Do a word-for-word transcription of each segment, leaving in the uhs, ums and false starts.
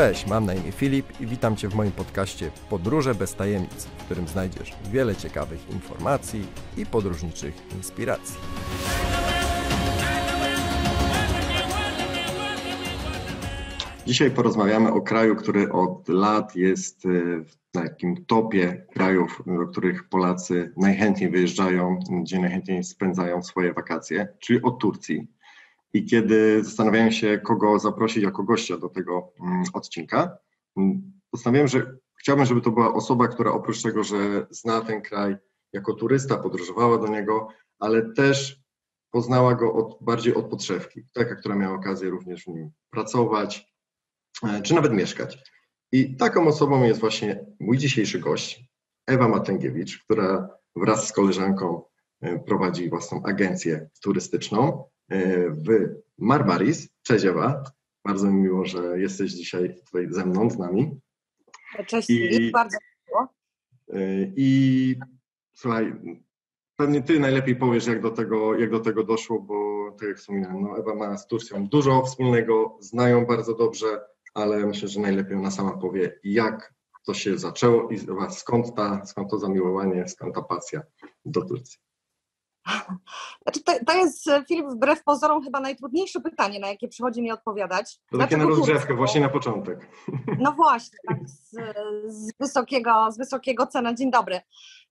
Cześć, mam na imię Filip i witam Cię w moim podcaście Podróże bez tajemnic, w którym znajdziesz wiele ciekawych informacji i podróżniczych inspiracji. Dzisiaj porozmawiamy o kraju, który od lat jest w takim topie krajów, do których Polacy najchętniej wyjeżdżają, gdzie najchętniej spędzają swoje wakacje, czyli o Turcji. I kiedy zastanawiałem się, kogo zaprosić jako gościa do tego odcinka, postanowiłem, że chciałbym, żeby to była osoba, która oprócz tego, że zna ten kraj jako turysta, podróżowała do niego, ale też poznała go od, bardziej od podszewki, taka, która miała okazję również w nim pracować, czy nawet mieszkać. I taką osobą jest właśnie mój dzisiejszy gość, Ewa Matęgiewicz, która wraz z koleżanką prowadzi własną agencję turystyczną w Marmaris. Cześć Ewa, bardzo mi miło, że jesteś dzisiaj tutaj ze mną, z nami. Cześć, I, bardzo miło. I, i słuchaj, pewnie Ty najlepiej powiesz, jak do tego, jak do tego doszło, bo tak jak wspominałem, no Ewa ma z Turcją dużo wspólnego, znają bardzo dobrze, ale myślę, że najlepiej ona sama powie, jak to się zaczęło i skąd, ta, skąd to zamiłowanie, skąd ta pasja do Turcji. Znaczy to, to jest, Filip, wbrew pozorom chyba najtrudniejsze pytanie, na jakie przychodzi mi odpowiadać. To takie na rozgrzewkę, właśnie na początek. No właśnie, tak z, z, wysokiego, z wysokiego C na dzień dobry.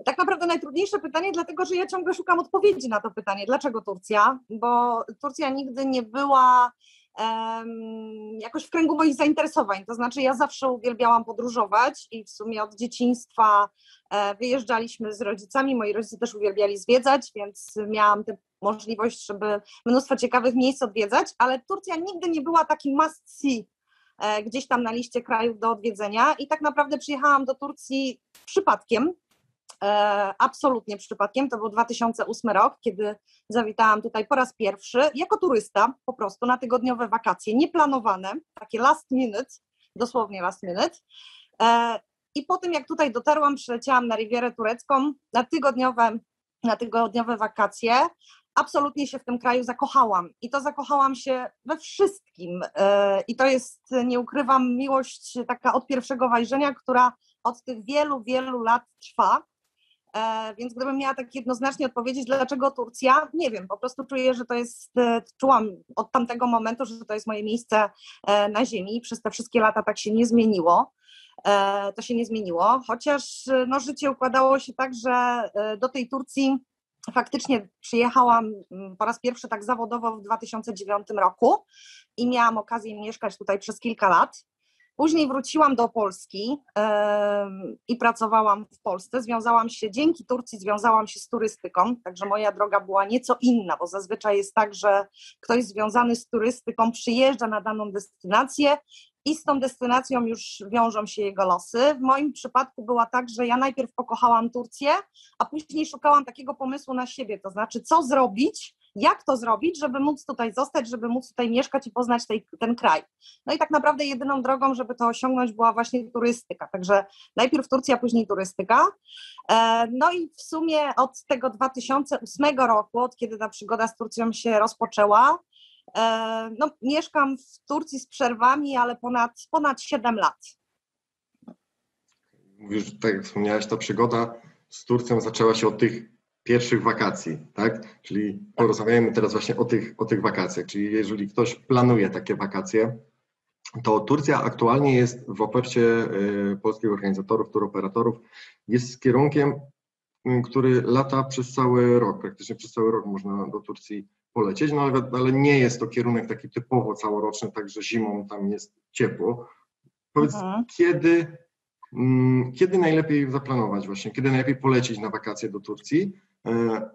Tak naprawdę najtrudniejsze pytanie, dlatego że ja ciągle szukam odpowiedzi na to pytanie. Dlaczego Turcja? Bo Turcja nigdy nie była um, jakoś w kręgu moich zainteresowań. To znaczy ja zawsze uwielbiałam podróżować i w sumie od dzieciństwa wyjeżdżaliśmy z rodzicami, moi rodzice też uwielbiali zwiedzać, więc miałam tę możliwość, żeby mnóstwo ciekawych miejsc odwiedzać, ale Turcja nigdy nie była takim must see gdzieś tam na liście krajów do odwiedzenia i tak naprawdę przyjechałam do Turcji przypadkiem, absolutnie przypadkiem, to był dwa tysiące ósmy rok, kiedy zawitałam tutaj po raz pierwszy, jako turysta po prostu na tygodniowe wakacje, nieplanowane, takie last minute, dosłownie last minute. I po tym, jak tutaj dotarłam, przyleciałam na Riwierę Turecką na tygodniowe, na tygodniowe wakacje. Absolutnie się w tym kraju zakochałam i to zakochałam się we wszystkim. I to jest, nie ukrywam, miłość taka od pierwszego wejrzenia, która od tych wielu, wielu lat trwa. Więc gdybym miała tak jednoznacznie odpowiedzieć, dlaczego Turcja, nie wiem, po prostu czuję, że to jest, czułam od tamtego momentu, że to jest moje miejsce na ziemi i przez te wszystkie lata tak się nie zmieniło. To się nie zmieniło, chociaż no, życie układało się tak, że do tej Turcji faktycznie przyjechałam po raz pierwszy tak zawodowo w dwa tysiące dziewiątym roku i miałam okazję mieszkać tutaj przez kilka lat. Później wróciłam do Polski yy, i pracowałam w Polsce. Związałam się, dzięki Turcji związałam się z turystyką, także moja droga była nieco inna, bo zazwyczaj jest tak, że ktoś związany z turystyką przyjeżdża na daną destynację i z tą destynacją już wiążą się jego losy. W moim przypadku była tak, że ja najpierw pokochałam Turcję, a później szukałam takiego pomysłu na siebie, to znaczy co zrobić, jak to zrobić, żeby móc tutaj zostać, żeby móc tutaj mieszkać i poznać tej, ten kraj. No i tak naprawdę jedyną drogą, żeby to osiągnąć, była właśnie turystyka. Także najpierw Turcja, później turystyka. No i w sumie od tego dwa tysiące ósmego roku, od kiedy ta przygoda z Turcją się rozpoczęła, no, mieszkam w Turcji z przerwami, ale ponad, ponad siedem lat. Mówisz, tak jak wspomniałeś, ta przygoda z Turcją zaczęła się od tych pierwszych wakacji, tak? Czyli porozmawiajmy teraz właśnie o tych, o tych wakacjach. Czyli jeżeli ktoś planuje takie wakacje, to Turcja aktualnie jest w ofercie polskich organizatorów, turoperatorów, jest kierunkiem, który lata przez cały rok, praktycznie przez cały rok można do Turcji polecieć, no ale, ale nie jest to kierunek taki typowo całoroczny, także zimą tam jest ciepło. Powiedz, mhm. kiedy, mm, kiedy najlepiej zaplanować właśnie, kiedy najlepiej polecieć na wakacje do Turcji? E,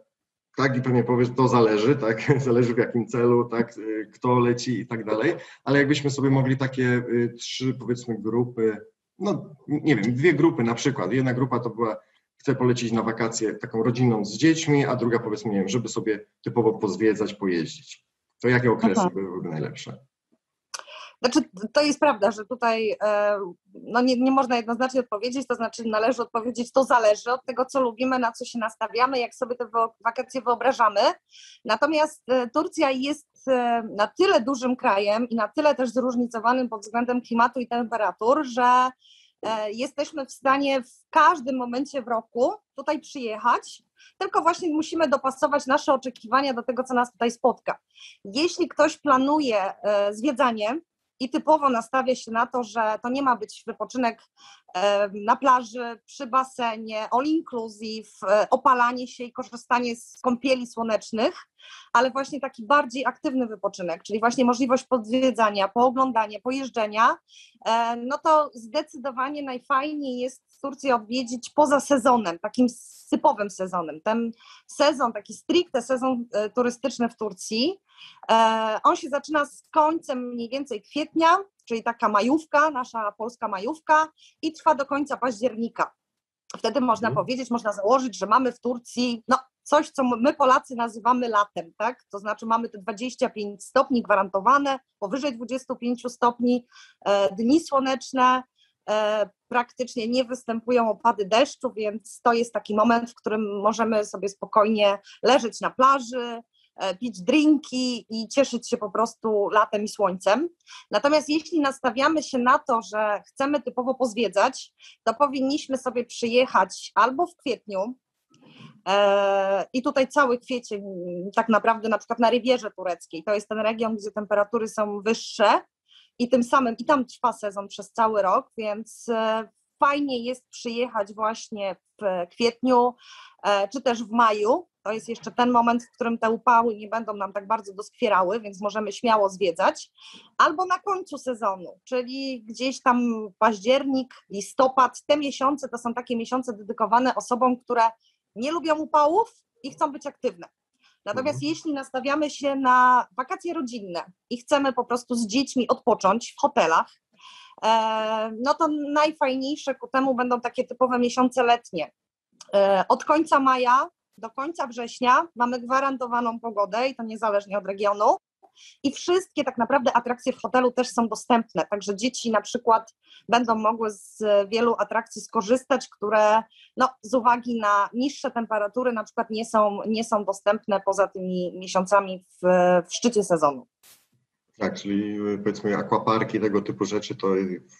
tak i pewnie powiesz, to zależy, tak, zależy w jakim celu, tak, kto leci i tak dalej, ale jakbyśmy sobie mogli takie y, trzy powiedzmy grupy, no nie wiem, dwie grupy na przykład, jedna grupa to była chcę polecieć na wakacje taką rodziną z dziećmi, a druga powiedzmy, nie wiem, żeby sobie typowo pozwiedzać, pojeździć. To jakie okresy byłyby najlepsze? Znaczy, to jest prawda, że tutaj no nie, nie można jednoznacznie odpowiedzieć, to znaczy należy odpowiedzieć, to zależy od tego, co lubimy, na co się nastawiamy, jak sobie te wakacje wyobrażamy. Natomiast Turcja jest na tyle dużym krajem i na tyle też zróżnicowanym pod względem klimatu i temperatur, że jesteśmy w stanie w każdym momencie w roku tutaj przyjechać, tylko właśnie musimy dopasować nasze oczekiwania do tego, co nas tutaj spotka. Jeśli ktoś planuje zwiedzanie i typowo nastawia się na to, że to nie ma być wypoczynek na plaży, przy basenie, all inclusive, opalanie się i korzystanie z kąpieli słonecznych, ale właśnie taki bardziej aktywny wypoczynek, czyli właśnie możliwość podwiedzania, pooglądania, pojeżdżenia, no to zdecydowanie najfajniej jest Turcję odwiedzić poza sezonem, takim typowym sezonem. Ten sezon, taki stricte sezon turystyczny w Turcji, on się zaczyna z końcem mniej więcej kwietnia, czyli taka majówka, nasza polska majówka, i trwa do końca października. Wtedy można hmm. powiedzieć, można założyć, że mamy w Turcji no, coś, co my Polacy nazywamy latem, tak? To znaczy mamy te dwadzieścia pięć stopni gwarantowane, powyżej dwadzieścia pięć stopni, e, dni słoneczne, e, praktycznie nie występują opady deszczu, więc to jest taki moment, w którym możemy sobie spokojnie leżeć na plaży, pić drinki i cieszyć się po prostu latem i słońcem. Natomiast jeśli nastawiamy się na to, że chcemy typowo pozwiedzać, to powinniśmy sobie przyjechać albo w kwietniu e, i tutaj cały kwiecień tak naprawdę, na przykład na Riwierze Tureckiej, to jest ten region, gdzie temperatury są wyższe i tym samym i tam trwa sezon przez cały rok, więc e, fajnie jest przyjechać właśnie w kwietniu e, czy też w maju. To jest jeszcze ten moment, w którym te upały nie będą nam tak bardzo doskwierały, więc możemy śmiało zwiedzać. Albo na końcu sezonu, czyli gdzieś tam październik, listopad, te miesiące to są takie miesiące dedykowane osobom, które nie lubią upałów i chcą być aktywne. Natomiast mhm. jeśli nastawiamy się na wakacje rodzinne i chcemy po prostu z dziećmi odpocząć w hotelach, no to najfajniejsze ku temu będą takie typowe miesiące letnie. Od końca maja do końca września mamy gwarantowaną pogodę i to niezależnie od regionu i wszystkie tak naprawdę atrakcje w hotelu też są dostępne, także dzieci na przykład będą mogły z wielu atrakcji skorzystać, które no, z uwagi na niższe temperatury na przykład nie są, nie są dostępne poza tymi miesiącami w, w szczycie sezonu. Tak, czyli powiedzmy akwaparki, tego typu rzeczy, to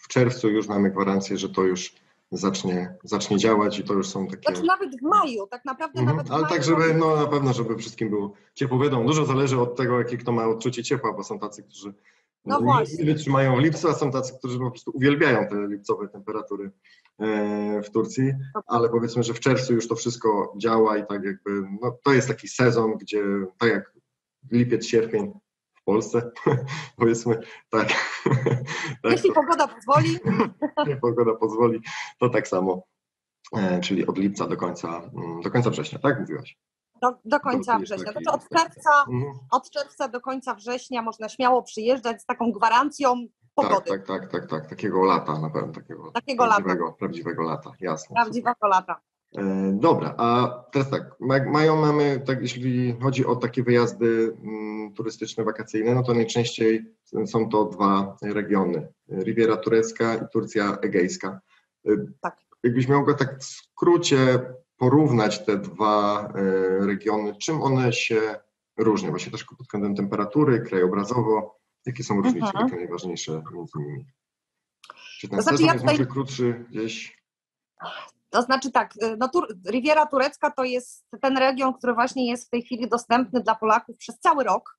w czerwcu już mamy gwarancję, że to już zacznie, zacznie działać i to już są takie... Znaczy nawet w maju, tak naprawdę mhm. nawet w Ale maju... tak, żeby no, na pewno, żeby wszystkim było ciepło. Wiadomo, dużo zależy od tego, jakie kto ma odczucie ciepła, bo są tacy, którzy no nie wytrzymają w lipcu, a są tacy, którzy po prostu uwielbiają te lipcowe temperatury w Turcji, ale powiedzmy, że w czerwcu już to wszystko działa i tak jakby, no to jest taki sezon, gdzie tak jak lipiec, sierpień, w Polsce, powiedzmy, tak. tak Jeśli to, pogoda pozwoli. Jeśli pogoda pozwoli, to tak samo, e, czyli od lipca do końca, do końca września, tak mówiłaś? Do, do końca do września, znaczy od czerwca, od czerwca do końca września można śmiało przyjeżdżać z taką gwarancją pogody. Tak, tak, tak, tak, tak. takiego lata na pewno, takiego, takiego prawdziwego, lata. prawdziwego lata, jasne. Prawdziwego super. lata. Dobra, a teraz tak, mają mamy, tak, jeśli chodzi o takie wyjazdy m, turystyczne, wakacyjne, no to najczęściej są to dwa regiony, Riwiera Turecka i Turcja Egejska. Tak. Jakbyś mogła tak w skrócie porównać te dwa e, regiony, czym one się różnią, właśnie też pod względem temperatury, krajobrazowo, jakie są różnice, mhm. jakie najważniejsze między nimi? Czy ten to znaczy, sezon jest ja tutaj... może krótszy gdzieś? To znaczy tak, no, Tur- Riwiera Turecka to jest ten region, który właśnie jest w tej chwili dostępny dla Polaków przez cały rok,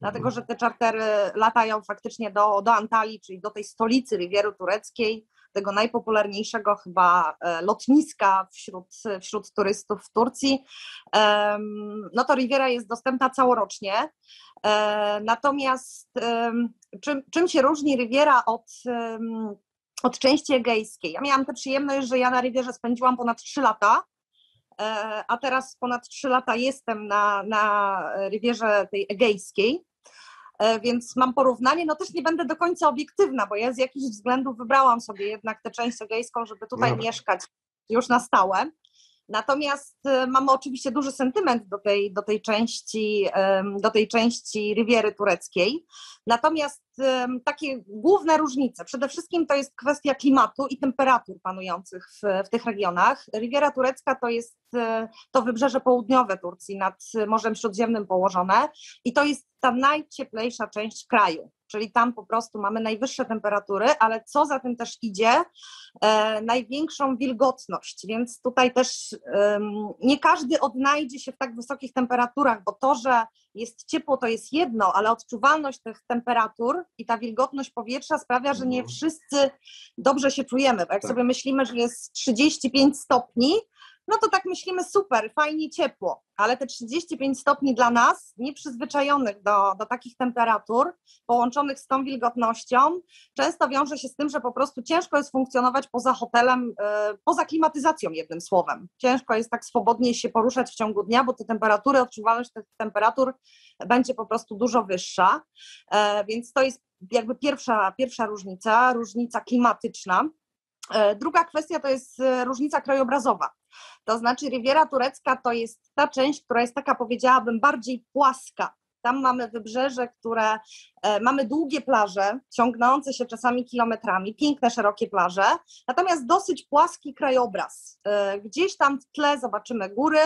dlatego że te czartery latają faktycznie do, do Antalii, czyli do tej stolicy Riwiery Tureckiej, tego najpopularniejszego chyba lotniska wśród, wśród turystów w Turcji. No to Riwiera jest dostępna całorocznie, natomiast czym, czym się różni Riwiera od... od części egejskiej. Ja miałam tę przyjemność, że ja na Riwierze spędziłam ponad trzy lata, a teraz ponad trzy lata jestem na, na Riwierze tej egejskiej, więc mam porównanie. No też nie będę do końca obiektywna, bo ja z jakichś względów wybrałam sobie jednak tę część egejską, żeby tutaj no. mieszkać już na stałe. Natomiast mamy oczywiście duży sentyment do tej, do tej części, do tej części Riwiery Tureckiej. Natomiast takie główne różnice, przede wszystkim to jest kwestia klimatu i temperatur panujących w, w tych regionach. Riwiera Turecka to jest to wybrzeże południowe Turcji nad Morzem Śródziemnym położone i to jest ta najcieplejsza część kraju, czyli tam po prostu mamy najwyższe temperatury, ale co za tym też idzie, e, największą wilgotność, więc tutaj też e, nie każdy odnajdzie się w tak wysokich temperaturach, bo to, że jest ciepło, to jest jedno, ale odczuwalność tych temperatur i ta wilgotność powietrza sprawia, że nie wszyscy dobrze się czujemy, bo jak tak sobie myślimy, że jest trzydzieści pięć stopni, no to tak myślimy, super, fajnie, ciepło, ale te trzydzieści pięć stopni dla nas, nieprzyzwyczajonych do, do takich temperatur, połączonych z tą wilgotnością, często wiąże się z tym, że po prostu ciężko jest funkcjonować poza hotelem, yy, poza klimatyzacją, jednym słowem. Ciężko jest tak swobodnie się poruszać w ciągu dnia, bo te temperatury, odczuwalność tych temperatur będzie po prostu dużo wyższa, yy, więc to jest jakby pierwsza, pierwsza różnica, różnica klimatyczna. Yy, druga kwestia to jest yy, różnica krajobrazowa. To znaczy Riwiera Turecka to jest ta część, która jest taka, powiedziałabym, bardziej płaska. Tam mamy wybrzeże, które, e, mamy długie plaże, ciągnące się czasami kilometrami, piękne, szerokie plaże, natomiast dosyć płaski krajobraz. E, gdzieś tam w tle zobaczymy góry,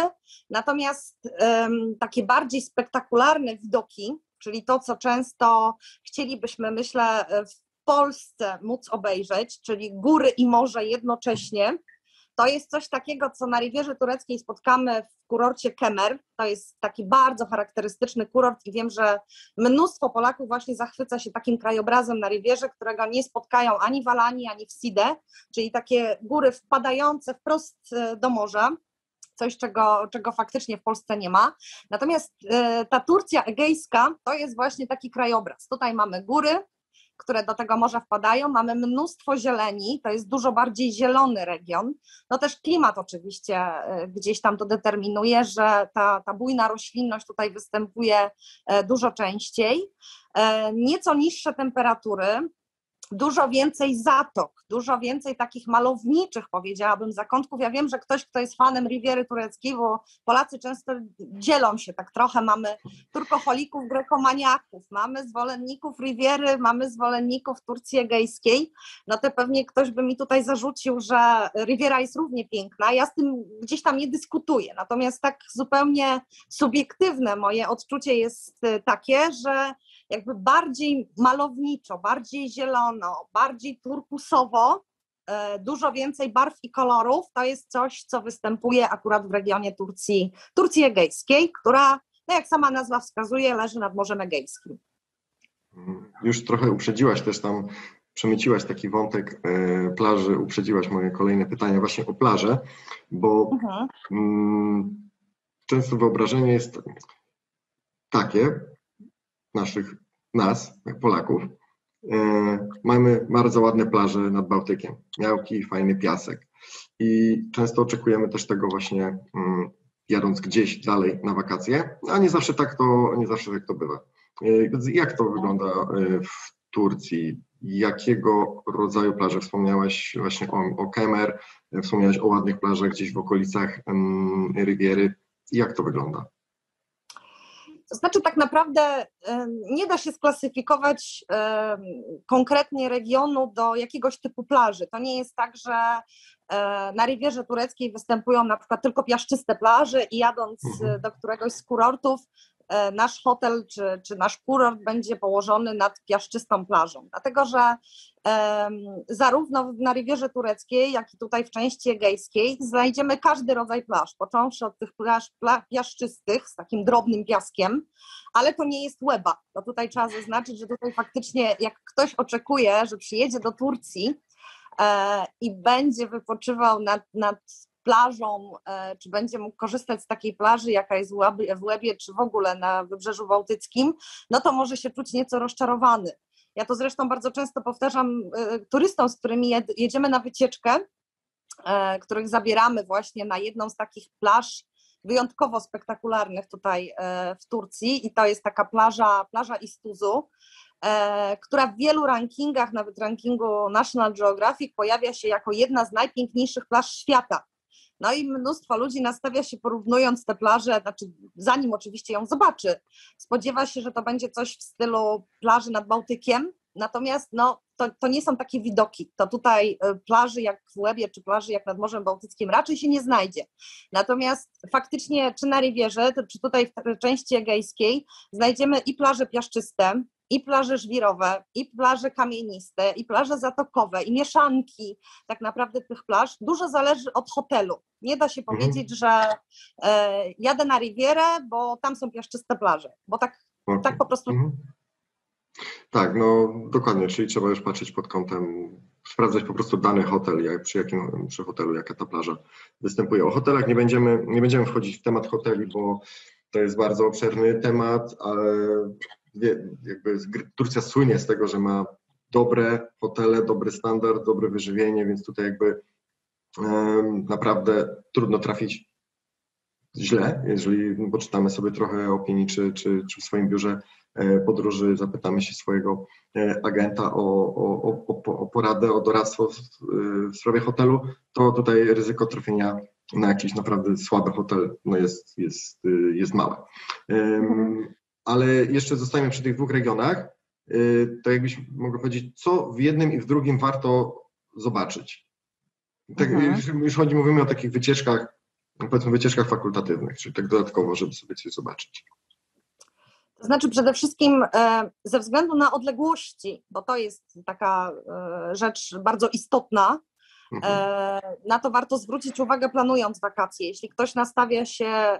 natomiast e, takie bardziej spektakularne widoki, czyli to, co często chcielibyśmy, myślę, w Polsce móc obejrzeć, czyli góry i morze jednocześnie. To jest coś takiego, co na Riwierze Tureckiej spotkamy w kurorcie Kemer. To jest taki bardzo charakterystyczny kurort i wiem, że mnóstwo Polaków właśnie zachwyca się takim krajobrazem na Riwierze, którego nie spotkają ani w Alanii, ani w Side, czyli takie góry wpadające wprost do morza. Coś, czego, czego faktycznie w Polsce nie ma. Natomiast y, ta Turcja Egejska to jest właśnie taki krajobraz. Tutaj mamy góry, które do tego morza wpadają, mamy mnóstwo zieleni, to jest dużo bardziej zielony region, no też klimat oczywiście gdzieś tam to determinuje, że ta, ta bujna roślinność tutaj występuje dużo częściej, nieco niższe temperatury, dużo więcej zatok, dużo więcej takich malowniczych, powiedziałabym, zakątków. Ja wiem, że ktoś, kto jest fanem Riwiery Tureckiej, bo Polacy często dzielą się tak trochę, mamy turkoholików, grekomaniaków, mamy zwolenników Riwiery, mamy zwolenników Turcji Egejskiej, no to pewnie ktoś by mi tutaj zarzucił, że Riwiera jest równie piękna, ja z tym gdzieś tam nie dyskutuję, natomiast tak zupełnie subiektywne moje odczucie jest takie, że jakby bardziej malowniczo, bardziej zielono, bardziej turkusowo, dużo więcej barw i kolorów, to jest coś, co występuje akurat w regionie Turcji, Turcji Egejskiej, która, no jak sama nazwa wskazuje, leży nad Morzem Egejskim. Już trochę uprzedziłaś też tam, przemyciłaś taki wątek plaży, uprzedziłaś moje kolejne pytania właśnie o plażę, bo mhm. m, często wyobrażenie jest takie, naszych, nas, Polaków, yy, mamy bardzo ładne plaże nad Bałtykiem, miałki, fajny piasek i często oczekujemy też tego właśnie yy, jadąc gdzieś dalej na wakacje, a nie zawsze tak to, nie zawsze tak to bywa. Yy, jak to wygląda yy, w Turcji? Jakiego rodzaju plaże? Wspomniałaś właśnie o, o Kemer, yy, wspomniałaś o ładnych plażach gdzieś w okolicach yy, Riwiery. Jak to wygląda? To znaczy tak naprawdę nie da się sklasyfikować konkretnie regionu do jakiegoś typu plaży. To nie jest tak, że na Riwierze Tureckiej występują na przykład tylko piaszczyste plaże i jadąc do któregoś z kurortów, nasz hotel czy, czy nasz kurort będzie położony nad piaszczystą plażą. Dlatego, że um, zarówno na Riwierze Tureckiej, jak i tutaj w części egejskiej znajdziemy każdy rodzaj plaż, począwszy od tych plaż pla- piaszczystych z takim drobnym piaskiem, ale to nie jest Łeba. To tutaj trzeba zaznaczyć, że tutaj faktycznie jak ktoś oczekuje, że przyjedzie do Turcji e, i będzie wypoczywał nad, nad plażą, czy będzie mógł korzystać z takiej plaży, jaka jest w Łebie, czy w ogóle na Wybrzeżu Bałtyckim, no to może się czuć nieco rozczarowany. Ja to zresztą bardzo często powtarzam turystom, z którymi jedziemy na wycieczkę, których zabieramy właśnie na jedną z takich plaż wyjątkowo spektakularnych tutaj w Turcji i to jest taka plaża, plaża İztuzu, która w wielu rankingach, nawet rankingu National Geographic pojawia się jako jedna z najpiękniejszych plaż świata. No i mnóstwo ludzi nastawia się, porównując te plaże, znaczy zanim oczywiście ją zobaczy, spodziewa się, że to będzie coś w stylu plaży nad Bałtykiem, natomiast no, to, to nie są takie widoki. To tutaj plaży jak w Łebie czy plaży jak nad Morzem Bałtyckim raczej się nie znajdzie. Natomiast faktycznie czy na Riwierze, czy tutaj w części egejskiej znajdziemy i plaże piaszczyste, i plaże żwirowe, i plaże kamieniste, i plaże zatokowe, i mieszanki tak naprawdę tych plaż. Dużo zależy od hotelu. Nie da się mhm. powiedzieć, że e, jadę na Riwierę, bo tam są piaszczyste plaże, bo tak, okay. tak po prostu... Mhm. Tak, no dokładnie, czyli trzeba już patrzeć pod kątem, sprawdzać po prostu dany hotel, jak, przy jakim przy hotelu, jaka ta plaża występuje. O hotelach nie będziemy, nie będziemy wchodzić w temat hoteli, bo to jest bardzo obszerny temat, ale... Jakby Turcja słynie z tego, że ma dobre hotele, dobry standard, dobre wyżywienie, więc tutaj jakby um, naprawdę trudno trafić źle, jeżeli poczytamy sobie trochę opinii, czy, czy, czy w swoim biurze e, podróży zapytamy się swojego e, agenta o, o, o, o poradę, o doradztwo w, w sprawie hotelu, to tutaj ryzyko trafienia na jakiś naprawdę słaby hotel no jest, jest, jest małe. Um, Ale jeszcze zostajemy przy tych dwóch regionach, to jakbyś mogła powiedzieć, co w jednym i w drugim warto zobaczyć. Tak, mhm. już, już chodzi, mówimy o takich wycieczkach, powiedzmy wycieczkach fakultatywnych, czyli tak dodatkowo, żeby sobie coś zobaczyć. To znaczy przede wszystkim ze względu na odległości, bo to jest taka rzecz bardzo istotna, na to warto zwrócić uwagę planując wakacje. Jeśli ktoś nastawia się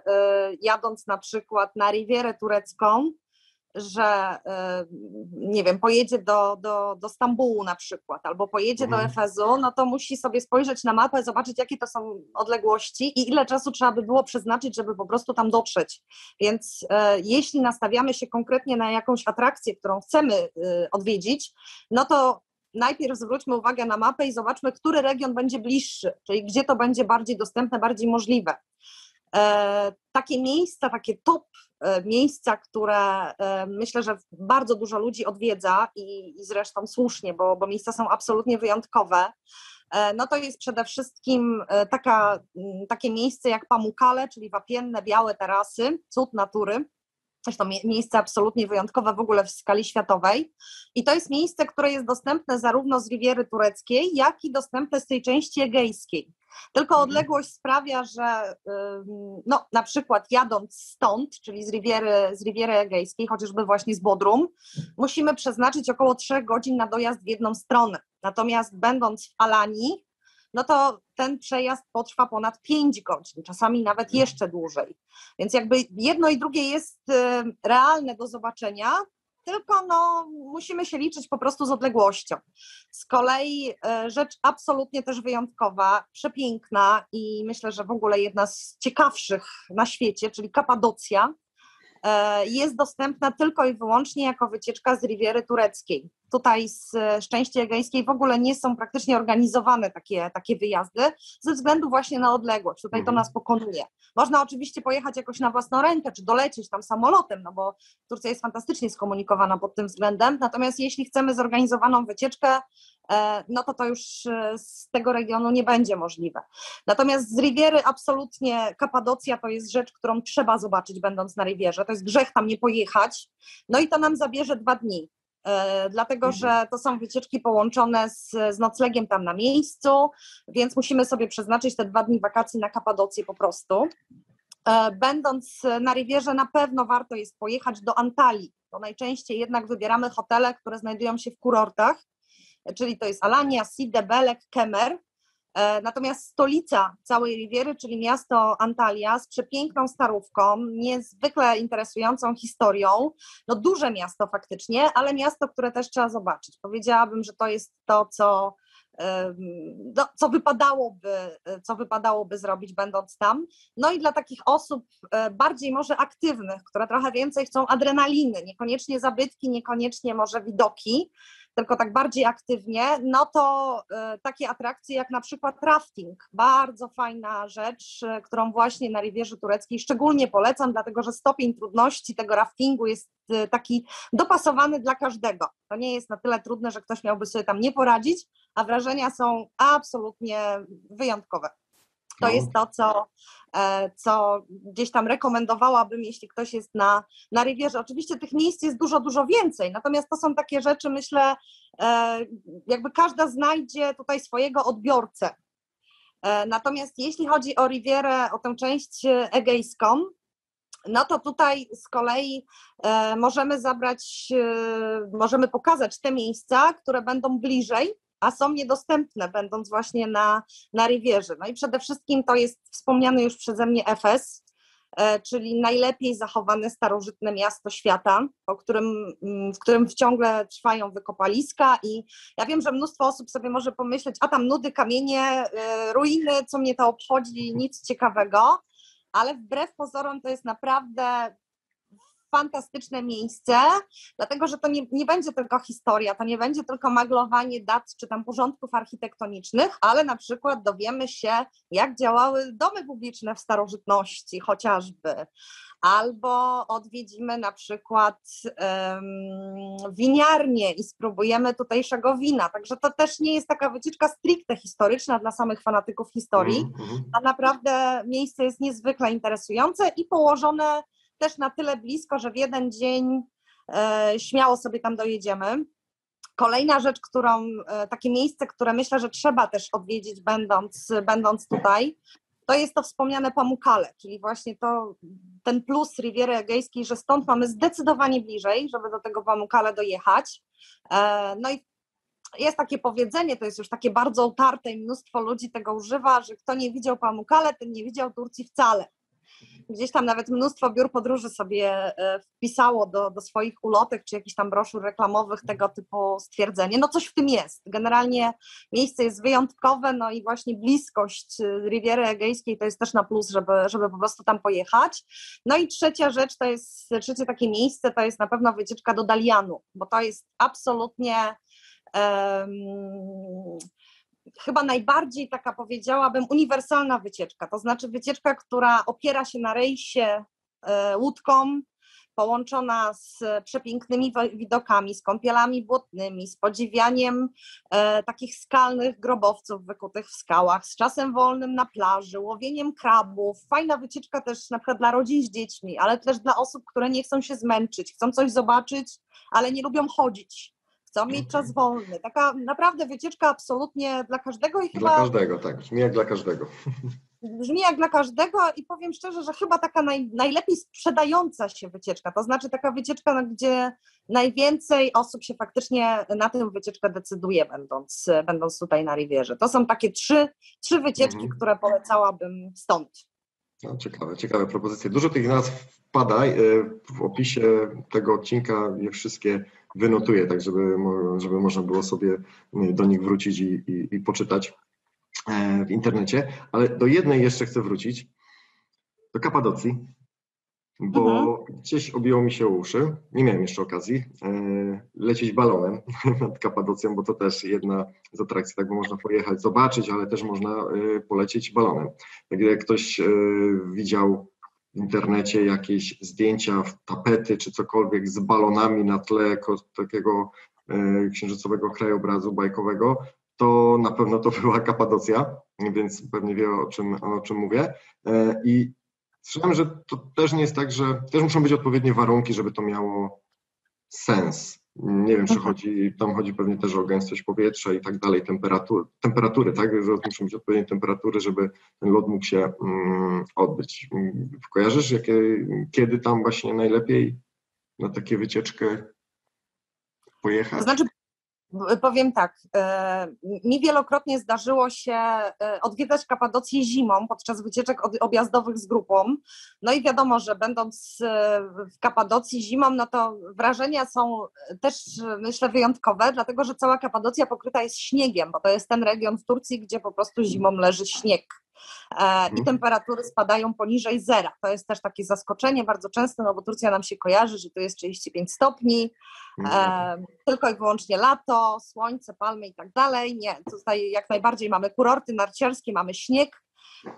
jadąc na przykład na Riwierę Turecką, że nie wiem, pojedzie do, do, do Stambułu na przykład albo pojedzie do Efezu, no to musi sobie spojrzeć na mapę, zobaczyć jakie to są odległości i ile czasu trzeba by było przeznaczyć, żeby po prostu tam dotrzeć. Więc e, jeśli nastawiamy się konkretnie na jakąś atrakcję, którą chcemy e, odwiedzić, no to najpierw zwróćmy uwagę na mapę i zobaczmy, który region będzie bliższy, czyli gdzie to będzie bardziej dostępne, bardziej możliwe. E, takie miejsca, takie top miejsca, które e, myślę, że bardzo dużo ludzi odwiedza i, i zresztą słusznie, bo, bo miejsca są absolutnie wyjątkowe, e, no to jest przede wszystkim taka, takie miejsce jak Pamukkale, czyli wapienne, białe tarasy, cud natury. Zresztą miejsce absolutnie wyjątkowe w ogóle w skali światowej i to jest miejsce, które jest dostępne zarówno z Riwiery Tureckiej, jak i dostępne z tej części egejskiej. Tylko odległość sprawia, że no, na przykład jadąc stąd, czyli z Riwiery, z Riwiery Egejskiej, chociażby właśnie z Bodrum, musimy przeznaczyć około trzech godzin na dojazd w jedną stronę. Natomiast będąc w Alanii, no to ten przejazd potrwa ponad pięć godzin, czasami nawet jeszcze dłużej. Więc jakby jedno i drugie jest realne do zobaczenia, tylko no musimy się liczyć po prostu z odległością. Z kolei rzecz absolutnie też wyjątkowa, przepiękna i myślę, że w ogóle jedna z ciekawszych na świecie, czyli Kapadocja, jest dostępna tylko i wyłącznie jako wycieczka z Riwiery Tureckiej. Tutaj z, z części egejskiej w ogóle nie są praktycznie organizowane takie, takie wyjazdy ze względu właśnie na odległość. Tutaj to nas pokonuje. Można oczywiście pojechać jakoś na własną rękę, czy dolecieć tam samolotem, no bo Turcja jest fantastycznie skomunikowana pod tym względem. Natomiast jeśli chcemy zorganizowaną wycieczkę, no to to już z tego regionu nie będzie możliwe. Natomiast z Riwiery absolutnie Kapadocja to jest rzecz, którą trzeba zobaczyć będąc na Riwierze. To jest grzech tam nie pojechać. No i to nam zabierze dwa dni. Dlatego, że to są wycieczki połączone z, z noclegiem tam na miejscu, więc musimy sobie przeznaczyć te dwa dni wakacji na Kapadocję po prostu. Będąc na Riwierze na pewno warto jest pojechać do Antalyi, bo najczęściej jednak wybieramy hotele, które znajdują się w kurortach, czyli to jest Alanya, Side, Belek, Kemer. Natomiast stolica całej Riwiery, czyli miasto Antalya z przepiękną starówką, niezwykle interesującą historią, no duże miasto faktycznie, ale miasto, które też trzeba zobaczyć. Powiedziałabym, że to jest to, co, no, co, wypadałoby, co wypadałoby zrobić będąc tam. No i dla takich osób bardziej może aktywnych, które trochę więcej chcą adrenaliny, niekoniecznie zabytki, niekoniecznie może widoki, tylko tak bardziej aktywnie, no to y, takie atrakcje jak na przykład rafting. Bardzo fajna rzecz, y, którą właśnie na Riwierze Tureckiej szczególnie polecam, dlatego że stopień trudności tego raftingu jest y, taki dopasowany dla każdego. To nie jest na tyle trudne, że ktoś miałby sobie tam nie poradzić, a wrażenia są absolutnie wyjątkowe. To jest to, co, co gdzieś tam rekomendowałabym, jeśli ktoś jest na, na Riwierze. Oczywiście tych miejsc jest dużo, dużo więcej, natomiast to są takie rzeczy, myślę, jakby każda znajdzie tutaj swojego odbiorcę. Natomiast jeśli chodzi o Riwierę, o tę część egejską, no to tutaj z kolei możemy zabrać, możemy pokazać te miejsca, które będą bliżej, a są niedostępne, będąc właśnie na, na Riwierze. No i przede wszystkim to jest wspomniany już przeze mnie Efes, czyli najlepiej zachowane starożytne miasto świata, o którym, w którym ciągle trwają wykopaliska i ja wiem, że mnóstwo osób sobie może pomyśleć, a tam nudy, kamienie, ruiny, co mnie to obchodzi, nic ciekawego, ale wbrew pozorom to jest naprawdę fantastyczne miejsce, dlatego że to nie, nie będzie tylko historia, to nie będzie tylko maglowanie dat czy tam porządków architektonicznych, ale na przykład dowiemy się, jak działały domy publiczne w starożytności chociażby, albo odwiedzimy na przykład um, winiarnię i spróbujemy tutejszego wina, także to też nie jest taka wycieczka stricte historyczna dla samych fanatyków historii, a naprawdę miejsce jest niezwykle interesujące i położone też na tyle blisko, że w jeden dzień e, śmiało sobie tam dojedziemy. Kolejna rzecz, którą, e, takie miejsce, które myślę, że trzeba też odwiedzić będąc, będąc tutaj, to jest to wspomniane Pamukkale, czyli właśnie to, ten plus Riwiery Egejskiej, że stąd mamy zdecydowanie bliżej, żeby do tego Pamukkale dojechać. E, no i jest takie powiedzenie, to jest już takie bardzo utarte i mnóstwo ludzi tego używa, że kto nie widział Pamukkale, ten nie widział Turcji wcale. Gdzieś tam nawet mnóstwo biur podróży sobie wpisało do, do swoich ulotek czy jakichś tam broszur reklamowych tego typu stwierdzenie. No coś w tym jest. Generalnie miejsce jest wyjątkowe, no i właśnie bliskość Riwiery Egejskiej to jest też na plus, żeby, żeby po prostu tam pojechać. No i trzecia rzecz, to jest trzecie takie miejsce, to jest na pewno wycieczka do Dalyanu, bo to jest absolutnie... Um, chyba najbardziej taka, powiedziałabym, uniwersalna wycieczka, to znaczy wycieczka, która opiera się na rejsie łódką, połączona z przepięknymi widokami, z kąpielami błotnymi, z podziwianiem e, takich skalnych grobowców wykutych w skałach, z czasem wolnym na plaży, łowieniem krabów. Fajna wycieczka też na przykład dla rodzin z dziećmi, ale też dla osób, które nie chcą się zmęczyć, chcą coś zobaczyć, ale nie lubią chodzić. Chcą mieć czas wolny. Taka naprawdę wycieczka absolutnie dla każdego i chyba... Dla każdego, tak. Brzmi jak dla każdego. Brzmi jak dla każdego i powiem szczerze, że chyba taka naj, najlepiej sprzedająca się wycieczka, to znaczy taka wycieczka, gdzie najwięcej osób się faktycznie na tę wycieczkę decyduje, będąc, będąc tutaj na Riwierze. To są takie trzy, trzy wycieczki, mhm. które polecałabym stąd. No, ciekawe, ciekawe propozycje. Dużo tych nazw wpada. W opisie tego odcinka je wszystkie wynotuję, tak żeby, żeby można było sobie do nich wrócić i, i, i poczytać w internecie. Ale do jednej jeszcze chcę wrócić, do Kapadocji, bo mhm. gdzieś obiło mi się uszy, nie miałem jeszcze okazji lecieć balonem nad Kapadocją, bo to też jedna z atrakcji, tak, bo można pojechać, zobaczyć, ale też można polecieć balonem. Tak jak ktoś widział w internecie jakieś zdjęcia, tapety czy cokolwiek z balonami na tle takiego księżycowego krajobrazu bajkowego, to na pewno to była Kapadocja, więc pewnie wie o czym, o czym mówię. I słyszałem, że to też nie jest tak, że też muszą być odpowiednie warunki, żeby to miało sens. Nie wiem, czy chodzi, tam chodzi pewnie też o gęstość powietrza i tak dalej, temperatury, temperatury, tak, że muszą być odpowiednie temperatury, żeby ten lot mógł się um, odbyć. Kojarzysz, jakie, kiedy tam właśnie najlepiej na takie wycieczkę pojechać? To znaczy, powiem tak, mi wielokrotnie zdarzyło się odwiedzać Kapadocję zimą podczas wycieczek objazdowych z grupą. No i wiadomo, że będąc w Kapadocji zimą, no to wrażenia są też, myślę, wyjątkowe, dlatego że cała Kapadocja pokryta jest śniegiem, bo to jest ten region w Turcji, gdzie po prostu zimą leży śnieg. I temperatury spadają poniżej zera. To jest też takie zaskoczenie bardzo często, no bo Turcja nam się kojarzy, że tu jest trzydzieści pięć stopni, mm. e, tylko i wyłącznie lato, słońce, palmy i tak dalej. Nie, tutaj jak najbardziej mamy kurorty narciarskie, mamy śnieg.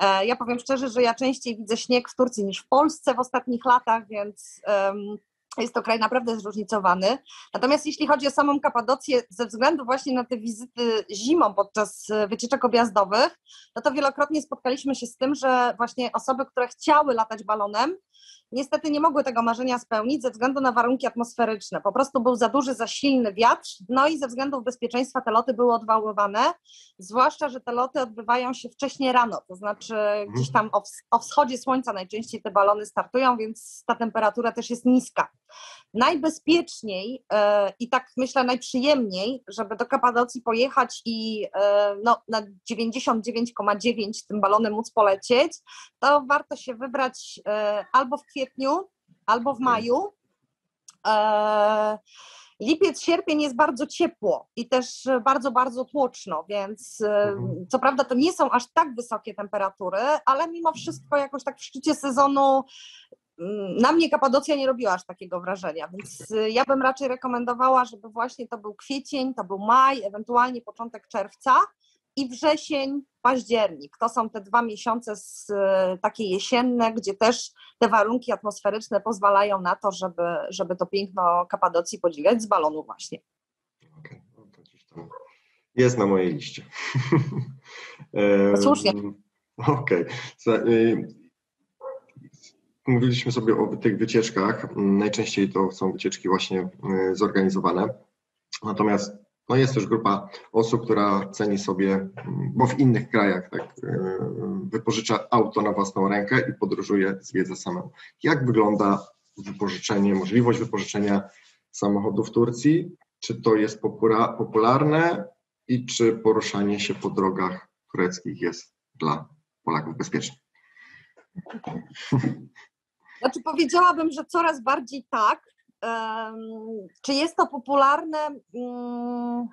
E, ja powiem szczerze, że ja częściej widzę śnieg w Turcji niż w Polsce w ostatnich latach, więc... Um, Jest to kraj naprawdę zróżnicowany. Natomiast jeśli chodzi o samą Kapadocję, ze względu właśnie na te wizyty zimą podczas wycieczek objazdowych, no to wielokrotnie spotkaliśmy się z tym, że właśnie osoby, które chciały latać balonem, niestety nie mogły tego marzenia spełnić ze względu na warunki atmosferyczne. Po prostu był za duży, za silny wiatr, no i ze względów bezpieczeństwa te loty były odwoływane, zwłaszcza że te loty odbywają się wcześniej rano, to znaczy gdzieś tam o, o wschodzie słońca najczęściej te balony startują, więc ta temperatura też jest niska. Najbezpieczniej yy, i tak myślę najprzyjemniej, żeby do Kapadocji pojechać i yy, no, na dziewięćdziesiąt dziewięć przecinek dziewięć tym balonem móc polecieć, to warto się wybrać yy, albo w kwietniu, albo w maju. Yy, Lipiec, sierpień jest bardzo ciepło i też bardzo, bardzo tłoczno, więc mhm. co prawda to nie są aż tak wysokie temperatury, ale mimo wszystko jakoś tak w szczycie sezonu na mnie Kapadocja nie robiła aż takiego wrażenia, więc ja bym raczej rekomendowała, żeby właśnie to był kwiecień, to był maj, ewentualnie początek czerwca i wrzesień, październik. To są te dwa miesiące z, takie jesienne, gdzie też te warunki atmosferyczne pozwalają na to, żeby, żeby to piękno Kapadocji podziwiać z balonu właśnie. Okej, no to gdzieś tam jest na mojej liście. No słusznie. Okej. Okay. Mówiliśmy sobie o tych wycieczkach. Najczęściej to są wycieczki właśnie zorganizowane. Natomiast no jest też grupa osób, która ceni sobie, bo w innych krajach tak, wypożycza auto na własną rękę i podróżuje, zwiedza samemu. Jak wygląda wypożyczenie, możliwość wypożyczenia samochodu w Turcji? Czy to jest popula- popularne i czy poruszanie się po drogach tureckich jest dla Polaków bezpieczne? Znaczy powiedziałabym, że coraz bardziej tak. Um, czy jest to popularne? Um,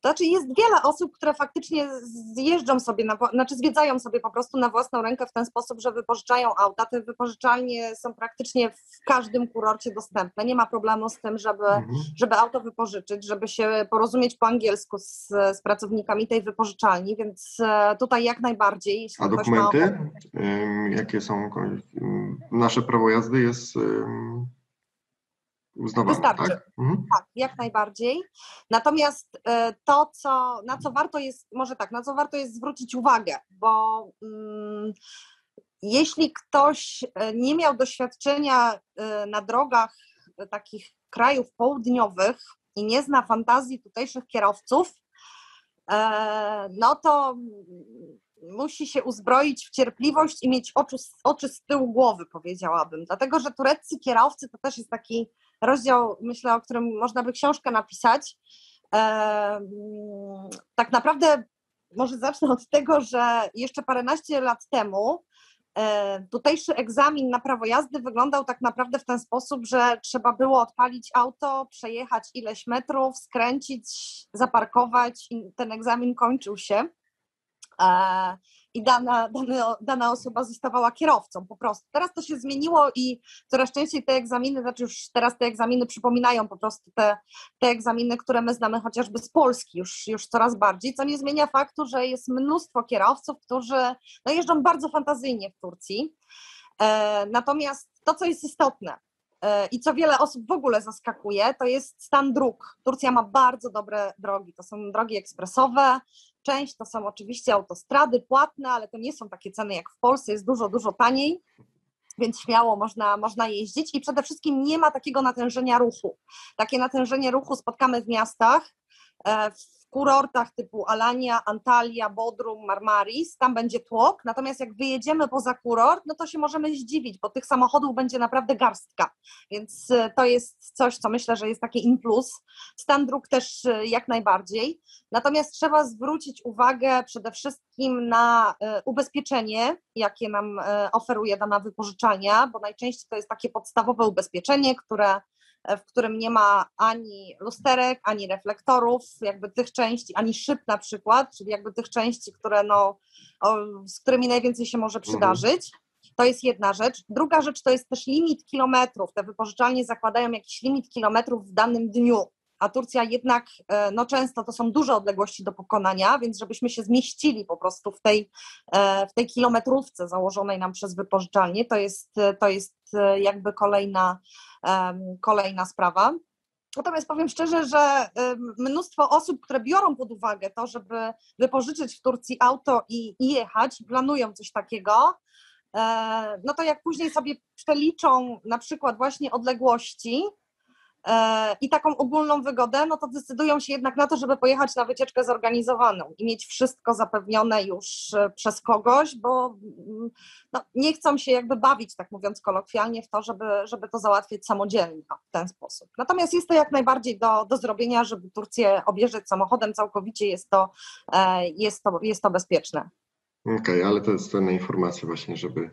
to znaczy jest wiele osób, które faktycznie zjeżdżą sobie, na, znaczy zwiedzają sobie po prostu na własną rękę w ten sposób, że wypożyczają auta. Te wypożyczalnie są praktycznie w każdym kurorcie dostępne. Nie ma problemu z tym, żeby, żeby auto wypożyczyć, żeby się porozumieć po angielsku z, z pracownikami tej wypożyczalni, więc tutaj jak najbardziej. Jeśli A dokumenty? Ma... Ym, jakie są? Nasze prawo jazdy jest... Ym... Uznawane, wystarczy, tak? Mhm. Tak, jak najbardziej. Natomiast to, co, na co warto jest, może tak, na co warto jest zwrócić uwagę, bo um, jeśli ktoś nie miał doświadczenia na drogach takich krajów południowych i nie zna fantazji tutejszych kierowców, no to musi się uzbroić w cierpliwość i mieć oczy, oczy z tyłu głowy, powiedziałabym, dlatego że tureccy kierowcy to też jest taki rozdział, myślę, o którym można by książkę napisać. Tak naprawdę może zacznę od tego, że jeszcze paręnaście lat temu tutejszy egzamin na prawo jazdy wyglądał tak naprawdę w ten sposób, że trzeba było odpalić auto, przejechać ileś metrów, skręcić, zaparkować i ten egzamin kończył się. I dana, dana, dana osoba zostawała kierowcą po prostu. Teraz to się zmieniło i coraz częściej te egzaminy, znaczy już teraz te egzaminy przypominają po prostu te, te egzaminy, które my znamy chociażby z Polski już, już coraz bardziej, co nie zmienia faktu, że jest mnóstwo kierowców, którzy no, jeżdżą bardzo fantazyjnie w Turcji. E, natomiast to, co jest istotne, i co wiele osób w ogóle zaskakuje, to jest stan dróg. Turcja ma bardzo dobre drogi. To są drogi ekspresowe, część to są oczywiście autostrady płatne, ale to nie są takie ceny jak w Polsce, jest dużo, dużo taniej, więc śmiało można, można jeździć i przede wszystkim nie ma takiego natężenia ruchu. Takie natężenie ruchu spotkamy w miastach, w kurortach typu Alanya, Antalya, Bodrum, Marmaris, tam będzie tłok, natomiast jak wyjedziemy poza kurort, no to się możemy zdziwić, bo tych samochodów będzie naprawdę garstka, więc to jest coś, co myślę, że jest taki in plus. Stan dróg też jak najbardziej, natomiast trzeba zwrócić uwagę przede wszystkim na ubezpieczenie, jakie nam oferuje dana wypożyczalnia, bo najczęściej to jest takie podstawowe ubezpieczenie, które w którym nie ma ani lusterek, ani reflektorów, jakby tych części, ani szyb na przykład, czyli jakby tych części, które no, o, z którymi najwięcej się może przydarzyć. To jest jedna rzecz. Druga rzecz to jest też limit kilometrów. Te wypożyczalnie zakładają jakiś limit kilometrów w danym dniu, a Turcja jednak, no często to są duże odległości do pokonania, więc żebyśmy się zmieścili po prostu w tej, w tej kilometrówce założonej nam przez wypożyczalnię, to jest, to jest jakby kolejna, um, kolejna sprawa. Natomiast powiem szczerze, że mnóstwo osób, które biorą pod uwagę to, żeby wypożyczyć w Turcji auto i jechać, planują coś takiego, no to jak później sobie przeliczą na przykład właśnie odległości i taką ogólną wygodę, no to decydują się jednak na to, żeby pojechać na wycieczkę zorganizowaną i mieć wszystko zapewnione już przez kogoś, bo no, nie chcą się jakby bawić, tak mówiąc kolokwialnie, w to, żeby, żeby to załatwiać samodzielnie w ten sposób. Natomiast jest to jak najbardziej do, do zrobienia, żeby Turcję objeżdżać samochodem całkowicie, jest to, jest to, jest to bezpieczne. Okej, okay, ale to jest cenne informacja właśnie, żeby...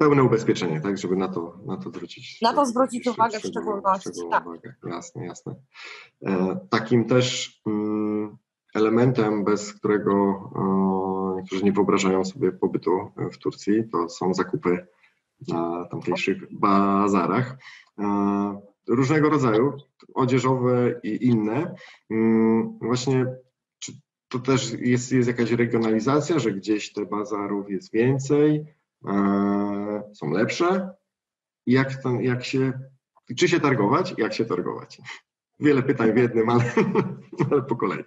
Pełne ubezpieczenie, tak, żeby na to, na to zwrócić Na to zwrócić jeszcze, uwagę w szczególności. Tak. Uwagę. Jasne, jasne. E, takim też mm, elementem, bez którego e, niektórzy nie wyobrażają sobie pobytu w Turcji, to są zakupy na tamtejszych bazarach. E, różnego rodzaju, odzieżowe i inne. E, właśnie czy to też jest, jest jakaś regionalizacja, że gdzieś te bazarów jest więcej, są lepsze, jak, ten, jak się, czy się targować, jak się targować. Wiele pytań w jednym, ale, ale po kolei.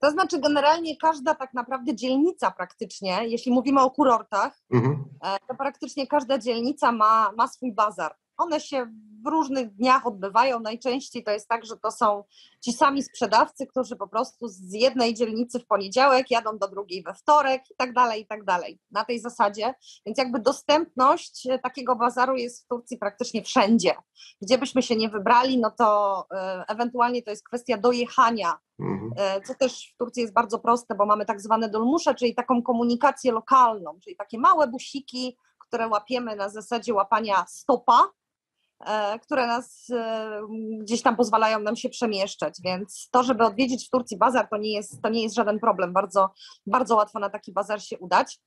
To znaczy generalnie każda tak naprawdę dzielnica praktycznie, jeśli mówimy o kurortach, mhm. to praktycznie każda dzielnica ma, ma swój bazar. One się w różnych dniach odbywają, najczęściej to jest tak, że to są ci sami sprzedawcy, którzy po prostu z jednej dzielnicy w poniedziałek jadą do drugiej we wtorek i tak dalej, i tak dalej, na tej zasadzie, więc jakby dostępność takiego bazaru jest w Turcji praktycznie wszędzie, gdzie byśmy się nie wybrali, no to ewentualnie to jest kwestia dojechania, co też w Turcji jest bardzo proste, bo mamy tak zwane dolmusze, czyli taką komunikację lokalną, czyli takie małe busiki, które łapiemy na zasadzie łapania stopa, które nas gdzieś tam pozwalają nam się przemieszczać, więc to, żeby odwiedzić w Turcji bazar, to nie jest, to nie jest żaden problem, bardzo, bardzo łatwo na taki bazar się udać.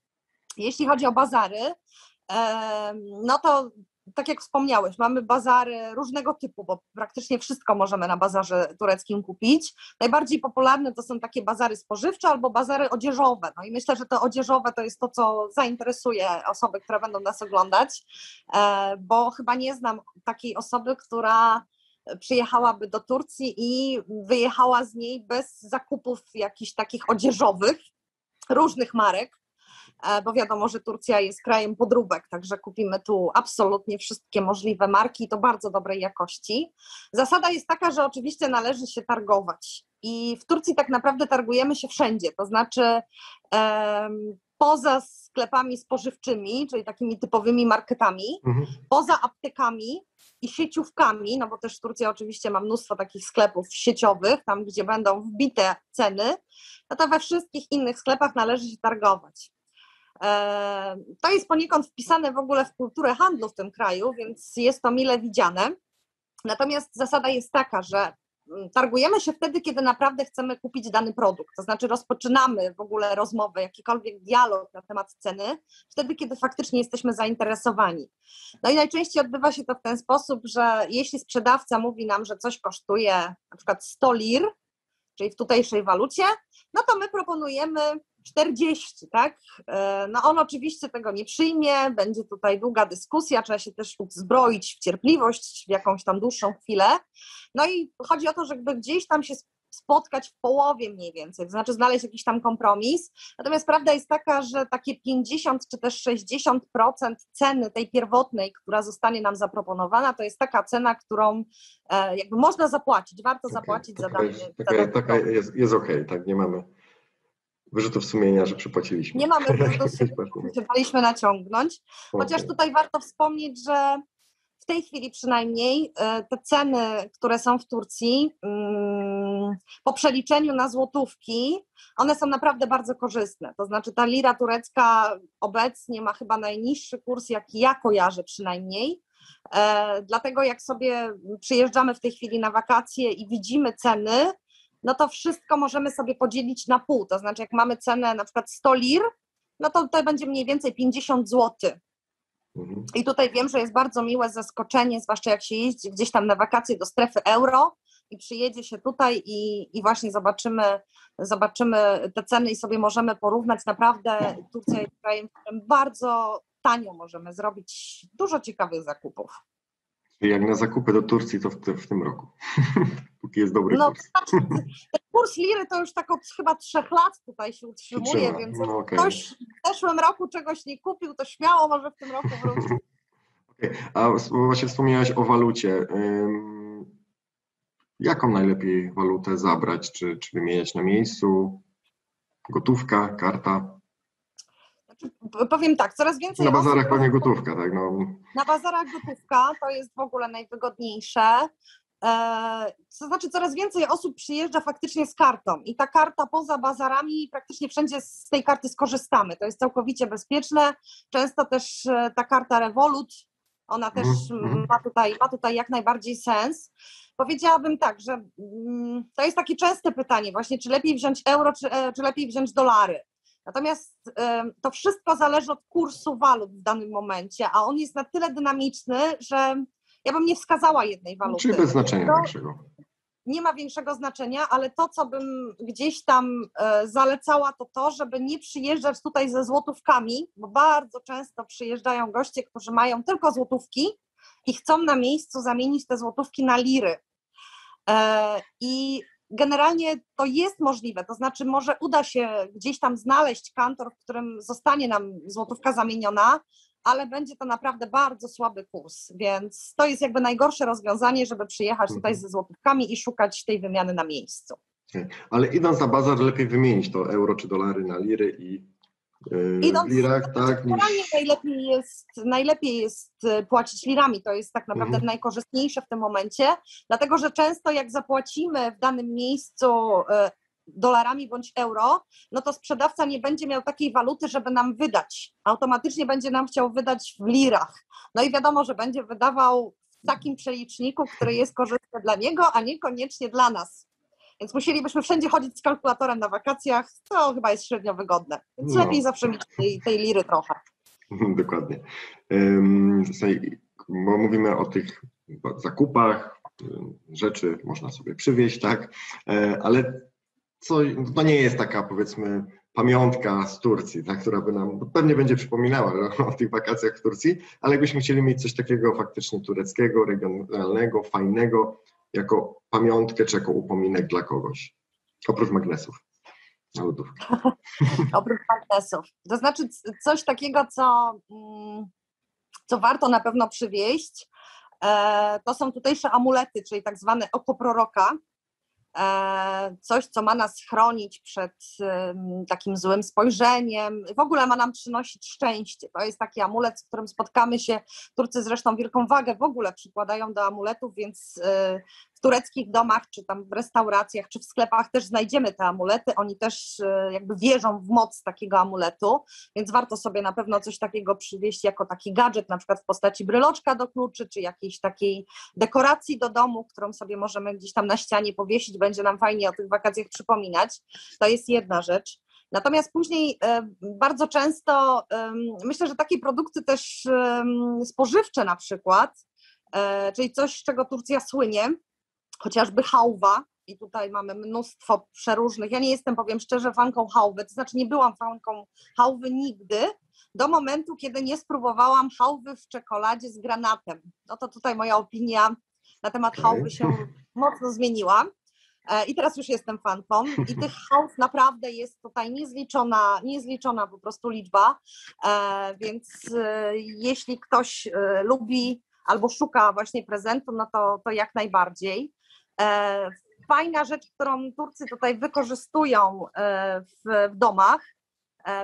Jeśli chodzi o bazary, no to tak jak wspomniałeś, mamy bazary różnego typu, bo praktycznie wszystko możemy na bazarze tureckim kupić. Najbardziej popularne to są takie bazary spożywcze albo bazary odzieżowe. No i myślę, że to odzieżowe to jest to, co zainteresuje osoby, które będą nas oglądać, bo chyba nie znam takiej osoby, która przyjechałaby do Turcji i wyjechała z niej bez zakupów jakichś takich odzieżowych, różnych marek. Bo wiadomo, że Turcja jest krajem podróbek, także kupimy tu absolutnie wszystkie możliwe marki i to bardzo dobrej jakości. Zasada jest taka, że oczywiście należy się targować i w Turcji tak naprawdę targujemy się wszędzie, to znaczy um, poza sklepami spożywczymi, czyli takimi typowymi marketami, mhm. poza aptekami i sieciówkami, no bo też Turcja oczywiście ma mnóstwo takich sklepów sieciowych, tam gdzie będą wbite ceny, no to we wszystkich innych sklepach należy się targować. To jest poniekąd wpisane w ogóle w kulturę handlu w tym kraju, więc jest to mile widziane. Natomiast zasada jest taka, że targujemy się wtedy, kiedy naprawdę chcemy kupić dany produkt, to znaczy rozpoczynamy w ogóle rozmowę, jakikolwiek dialog na temat ceny, wtedy, kiedy faktycznie jesteśmy zainteresowani. No i najczęściej odbywa się to w ten sposób, że jeśli sprzedawca mówi nam, że coś kosztuje na przykład sto lir, czyli w tutejszej walucie, no to my proponujemy czterdzieści, tak? No on oczywiście tego nie przyjmie, będzie tutaj długa dyskusja, trzeba się też uzbroić w cierpliwość, w jakąś tam dłuższą chwilę. No i chodzi o to, żeby gdzieś tam się spotkać w połowie mniej więcej, to znaczy znaleźć jakiś tam kompromis. Natomiast prawda jest taka, że takie pięćdziesiąt czy też sześćdziesiąt procent ceny tej pierwotnej, która zostanie nam zaproponowana, to jest taka cena, którą e, jakby można zapłacić, warto okay, zapłacić taka, za dany produkt. Taka jest, jest okej, okay, tak, nie mamy wyrzutów sumienia, że przepłaciliśmy. Nie mamy wyrzutów sumienia, że daliśmy naciągnąć, chociaż tutaj warto wspomnieć, że w tej chwili przynajmniej te ceny, które są w Turcji, po przeliczeniu na złotówki, one są naprawdę bardzo korzystne. To znaczy ta lira turecka obecnie ma chyba najniższy kurs, jaki ja kojarzę przynajmniej. Dlatego jak sobie przyjeżdżamy w tej chwili na wakacje i widzimy ceny, no to wszystko możemy sobie podzielić na pół. To znaczy jak mamy cenę na przykład sto lir, no to to będzie mniej więcej pięćdziesiąt złotych. I tutaj wiem, że jest bardzo miłe zaskoczenie, zwłaszcza jak się jeździ gdzieś tam na wakacje do strefy euro i przyjedzie się tutaj i, i właśnie zobaczymy, zobaczymy te ceny i sobie możemy porównać. Naprawdę Turcja jest krajem, w którym bardzo tanio możemy zrobić dużo ciekawych zakupów. Czyli jak na zakupy do Turcji, to w, te, w tym roku. Póki jest dobry no, kurs. Znaczy, ten kurs liry to już tak od chyba trzech lat tutaj się utrzymuje, więc no, okay. Ktoś w zeszłym roku czegoś nie kupił, to śmiało może w tym roku wrócić. Okay. A właśnie wspomniałaś o walucie. Jaką najlepiej walutę zabrać, czy, czy wymieniać na miejscu? Gotówka, karta? Powiem tak, coraz więcej... Na bazarach osób, pewnie gotówka, tak? No. Na bazarach gotówka, to jest w ogóle najwygodniejsze. To znaczy coraz więcej osób przyjeżdża faktycznie z kartą i ta karta poza bazarami praktycznie wszędzie z tej karty skorzystamy. To jest całkowicie bezpieczne. Często też ta karta Revolut, ona też mm-hmm. ma, tutaj, ma tutaj jak najbardziej sens. Powiedziałabym tak, że to jest takie częste pytanie właśnie, czy lepiej wziąć euro, czy, czy lepiej wziąć dolary. Natomiast y, to wszystko zależy od kursu walut w danym momencie, a on jest na tyle dynamiczny, że ja bym nie wskazała jednej waluty. Czyli bez znaczenia to, większego. Nie ma większego znaczenia, ale to, co bym gdzieś tam y, zalecała, to to, żeby nie przyjeżdżać tutaj ze złotówkami, bo bardzo często przyjeżdżają goście, którzy mają tylko złotówki i chcą na miejscu zamienić te złotówki na liry. Y, i Generalnie to jest możliwe, to znaczy może uda się gdzieś tam znaleźć kantor, w którym zostanie nam złotówka zamieniona, ale będzie to naprawdę bardzo słaby kurs, więc to jest jakby najgorsze rozwiązanie, żeby przyjechać tutaj ze złotówkami i szukać tej wymiany na miejscu. Ale idąc na bazar lepiej wymienić to euro czy dolary na liry i yy, idąc, w lirach, tak? Niż... Najlepiej jest, najlepiej jest płacić lirami, to jest tak naprawdę mm. najkorzystniejsze w tym momencie, dlatego że często jak zapłacimy w danym miejscu y, dolarami bądź euro, no to sprzedawca nie będzie miał takiej waluty, żeby nam wydać. Automatycznie będzie nam chciał wydać w lirach. No i wiadomo, że będzie wydawał w takim przeliczniku, który jest korzystny dla niego, a niekoniecznie dla nas. Więc musielibyśmy wszędzie chodzić z kalkulatorem na wakacjach, to chyba jest średnio wygodne. Więc no. Lepiej zawsze mieć tej, tej liry trochę. Dokładnie. Um, bo mówimy o tych zakupach, rzeczy można sobie przywieźć, tak? Ale co, to nie jest taka, powiedzmy, pamiątka z Turcji, tak? Która by nam pewnie będzie przypominała no, o tych wakacjach w Turcji, ale jakbyśmy chcieli mieć coś takiego faktycznie tureckiego, regionalnego, fajnego, jako pamiątkę czy jako upominek dla kogoś, oprócz magnesów na lodówkę. Oprócz magnesów. To znaczy coś takiego, co, co warto na pewno przywieźć, to są tutejsze amulety, czyli tak zwane oko proroka. Coś, co ma nas chronić przed takim złym spojrzeniem, w ogóle ma nam przynosić szczęście. To jest taki amulet, z którym spotkamy się. Turcy zresztą wielką wagę w ogóle przykładają do amuletów, więc w tureckich domach, czy tam w restauracjach, czy w sklepach też znajdziemy te amulety. Oni też jakby wierzą w moc takiego amuletu, więc warto sobie na pewno coś takiego przywieźć jako taki gadżet, na przykład w postaci bryloczka do kluczy, czy jakiejś takiej dekoracji do domu, którą sobie możemy gdzieś tam na ścianie powiesić. Będzie nam fajnie o tych wakacjach przypominać. To jest jedna rzecz. Natomiast później bardzo często myślę, że takie produkty też spożywcze na przykład, czyli coś, z czego Turcja słynie, chociażby hałwa. I tutaj mamy mnóstwo przeróżnych. Ja nie jestem, powiem szczerze, fanką hałwy, to znaczy nie byłam fanką hałwy nigdy, do momentu, kiedy nie spróbowałam hałwy w czekoladzie z granatem. No to tutaj moja opinia na temat hałwy się mocno zmieniła. I teraz już jestem fanką i tych hałw naprawdę jest tutaj niezliczona, niezliczona po prostu liczba, więc jeśli ktoś lubi albo szuka właśnie prezentu, no to, to jak najbardziej. Fajna rzecz, którą Turcy tutaj wykorzystują w, w domach,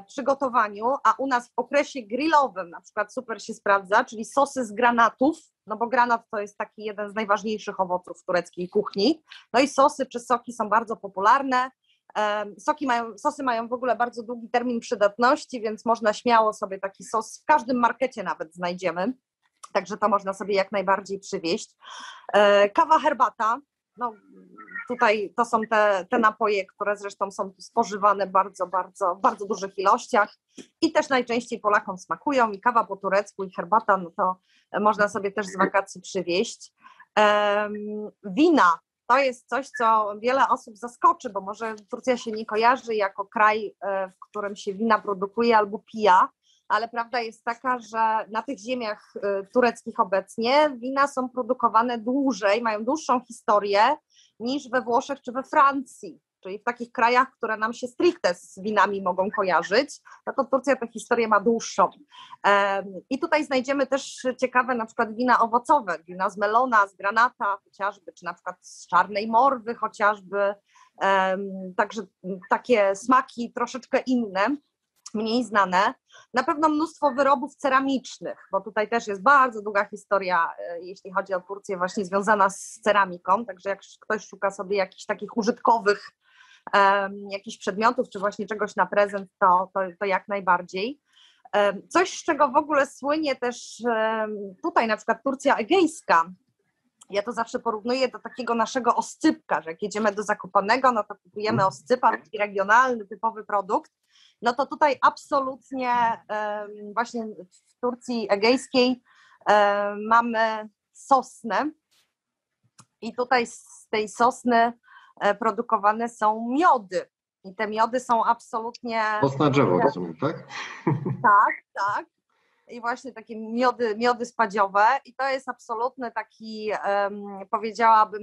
przygotowaniu, a u nas w okresie grillowym na przykład super się sprawdza, czyli sosy z granatów, no bo granat to jest taki jeden z najważniejszych owoców tureckiej kuchni, no i sosy czy soki są bardzo popularne, Soki mają, sosy mają w ogóle bardzo długi termin przydatności, więc można śmiało sobie taki sos w każdym markecie nawet znajdziemy, także to można sobie jak najbardziej przywieźć. Kawa, herbata, no tutaj to są te, te napoje, które zresztą są spożywane bardzo, bardzo, bardzo dużych ilościach i też najczęściej Polakom smakują i kawa po turecku i herbata, no to można sobie też z wakacji przywieźć. Um, wina to jest coś, co wiele osób zaskoczy, bo może Turcja się nie kojarzy jako kraj, w którym się wina produkuje albo pija, ale prawda jest taka, że na tych ziemiach tureckich obecnie wina są produkowane dłużej, mają dłuższą historię niż we Włoszech czy we Francji. Czyli w takich krajach, które nam się stricte z winami mogą kojarzyć, no to Turcja tę historię ma dłuższą. I tutaj znajdziemy też ciekawe na przykład wina owocowe, wina z melona, z granata chociażby, czy na przykład z czarnej morwy chociażby. Także takie smaki troszeczkę inne, mniej znane. Na pewno mnóstwo wyrobów ceramicznych, bo tutaj też jest bardzo długa historia, jeśli chodzi o Turcję, właśnie związana z ceramiką. Także jak ktoś szuka sobie jakichś takich użytkowych Um, jakichś przedmiotów, czy właśnie czegoś na prezent, to, to, to jak najbardziej. Um, coś, z czego w ogóle słynie też um, tutaj na przykład Turcja Egejska. Ja to zawsze porównuję do takiego naszego oscypka, że jak jedziemy do Zakopanego, no to kupujemy oscypa, taki regionalny, typowy produkt. No to tutaj absolutnie um, właśnie w Turcji Egejskiej um, mamy sosnę i tutaj z tej sosny produkowane są miody i te miody są absolutnie... Sosna drzewo, rozumiem, tak? Tak, tak. I właśnie takie miody, miody spadziowe i to jest absolutny taki, um, powiedziałabym,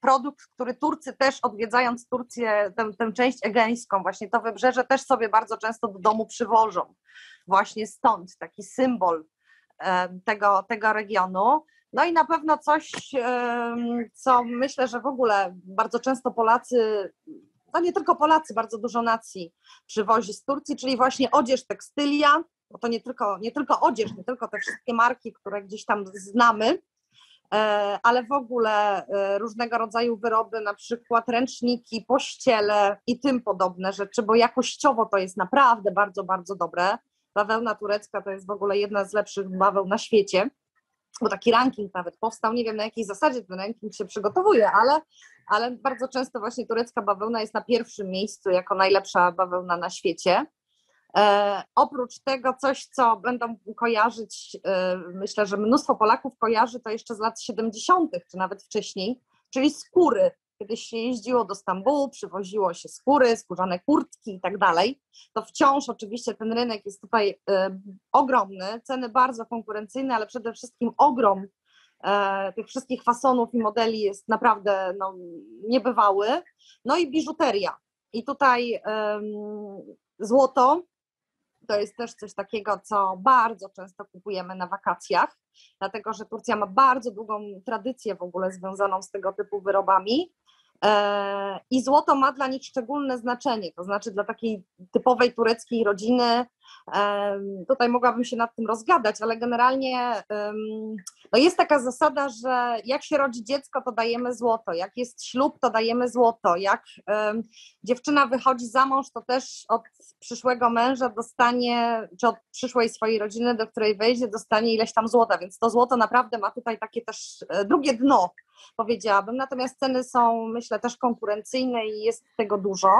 produkt, który Turcy też odwiedzając Turcję, tę, tę część egeńską, właśnie to wybrzeże też sobie bardzo często do domu przywożą. Właśnie stąd taki symbol um, tego, tego regionu. No i na pewno coś, co myślę, że w ogóle bardzo często Polacy, no nie tylko Polacy, bardzo dużo nacji przywozi z Turcji, czyli właśnie odzież, tekstylia, bo to nie tylko, nie tylko odzież, nie tylko te wszystkie marki, które gdzieś tam znamy, ale w ogóle różnego rodzaju wyroby, na przykład ręczniki, pościele i tym podobne rzeczy, bo jakościowo to jest naprawdę bardzo, bardzo dobre. Bawełna turecka to jest w ogóle jedna z lepszych baweł na świecie. Bo taki ranking nawet powstał, nie wiem na jakiej zasadzie ten ranking się przygotowuje, ale, ale bardzo często właśnie turecka bawełna jest na pierwszym miejscu jako najlepsza bawełna na świecie. E, oprócz tego coś, co będą kojarzyć, e, myślę, że mnóstwo Polaków kojarzy to jeszcze z lat siedemdziesiątych czy nawet wcześniej, czyli skóry. Kiedyś się jeździło do Stambułu, przywoziło się skóry, skórzane kurtki i tak dalej, to wciąż oczywiście ten rynek jest tutaj y, ogromny, ceny bardzo konkurencyjne, ale przede wszystkim ogrom y, tych wszystkich fasonów i modeli jest naprawdę no, niebywały. No i biżuteria. I tutaj y, złoto to jest też coś takiego, co bardzo często kupujemy na wakacjach, dlatego że Turcja ma bardzo długą tradycję w ogóle związaną z tego typu wyrobami. I złoto ma dla nich szczególne znaczenie, to znaczy dla takiej typowej tureckiej rodziny, tutaj mogłabym się nad tym rozgadać, ale generalnie no jest taka zasada, że jak się rodzi dziecko, to dajemy złoto, jak jest ślub, to dajemy złoto, jak dziewczyna wychodzi za mąż, to też od przyszłego męża dostanie, czy od przyszłej swojej rodziny, do której wejdzie, dostanie ileś tam złota, więc to złoto naprawdę ma tutaj takie też drugie dno, powiedziałabym, natomiast ceny są, myślę, też konkurencyjne i jest tego dużo.